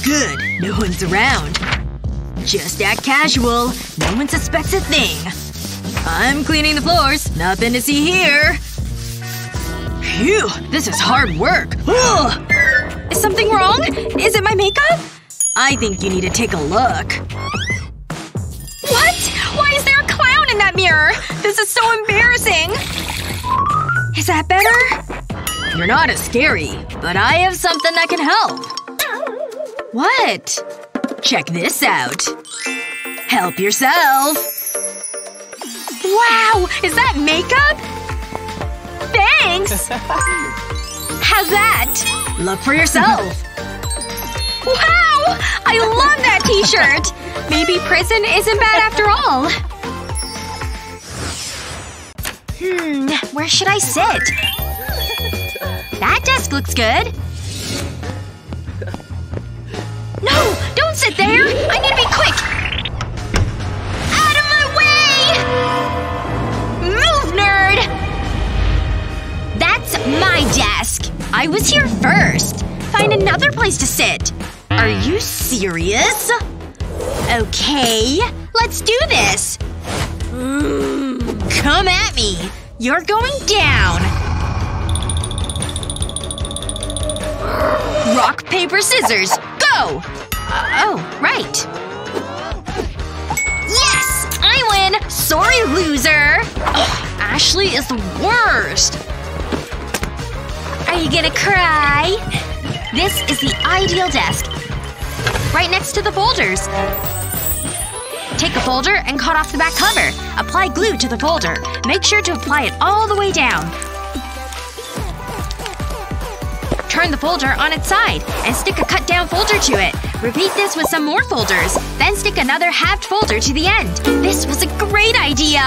Good. No one's around. Just act casual. No one suspects a thing. I'm cleaning the floors. Nothing to see here. Phew. This is hard work. Ugh. Is something wrong? Is it my makeup? I think you need to take a look. What? Why is there a clown in that mirror? This is so embarrassing. Is that better? You're not as scary. But I have something that can help. What? Check this out. Help yourself. Wow! Is that makeup? Thanks! How's that? Look for yourself. Wow! I love that t-shirt! Maybe prison isn't bad after all. Hmm. Where should I sit? That desk looks good. No! Don't sit there! I need to be quick! Out of my way! Move, nerd! That's my desk. I was here first. Find another place to sit. Are you serious? Okay. Let's do this. Mm, come at me. You're going down. Rock, paper, scissors. Go! Uh, oh, right. Yes! I win! Sorry, loser! Ugh, Ashley is the worst! Are you gonna cry? This is the ideal desk. Right next to the folders. Take a folder and cut off the back cover. Apply glue to the folder. Make sure to apply it all the way down. Turn the folder on its side, and stick a cut-down folder to it. Repeat this with some more folders. Then stick another halved folder to the end. This was a great idea!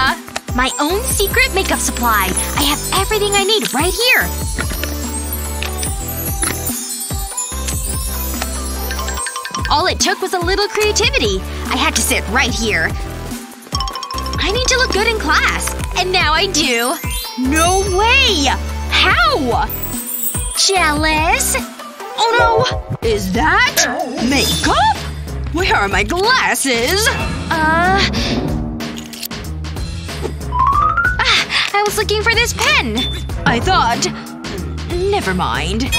My own secret makeup supply! I have everything I need right here! All it took was a little creativity. I had to sit right here. I need to look good in class. And now I do. No way! How? Jealous? Oh no! Is that… makeup? Where are my glasses? Uh… Ah, I was looking for this pen! I thought… Never mind.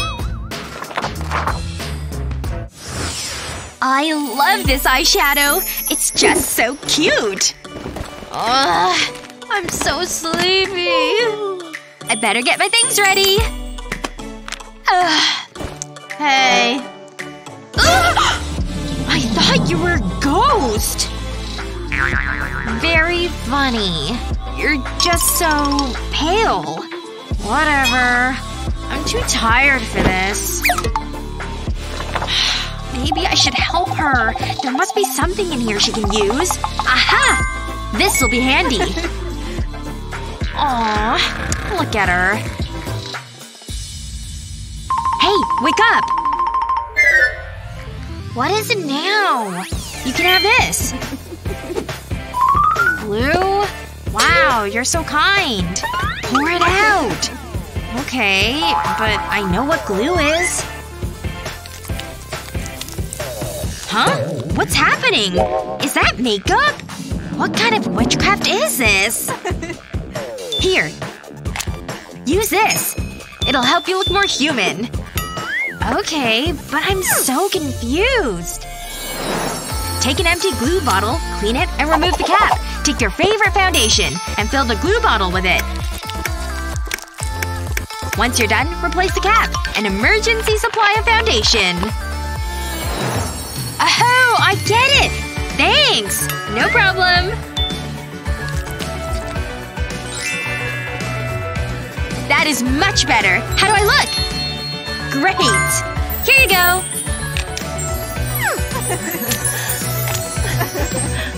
I love this eyeshadow! It's just so cute! Ugh, I'm so sleepy. I better get my things ready! Ugh. Hey. Ugh! I thought you were a ghost! Very funny. You're just so… pale. Whatever. I'm too tired for this. Maybe I should help her. There must be something in here she can use. Aha! This'll be handy. Aww. Look at her. Hey, wake up! What is it now? You can have this. Blue? Wow, you're so kind. Pour it out. Okay, but I know what glue is. Huh? What's happening? Is that makeup? What kind of witchcraft is this? Here. Use this. It'll help you look more human. Okay, but I'm so confused. Take an empty glue bottle, clean it, and remove the cap. Take your favorite foundation and fill the glue bottle with it. Once you're done, replace the cap. An emergency supply of foundation. Oh, I get it! Thanks! No problem. That is much better. How do I look? Great! Here you go!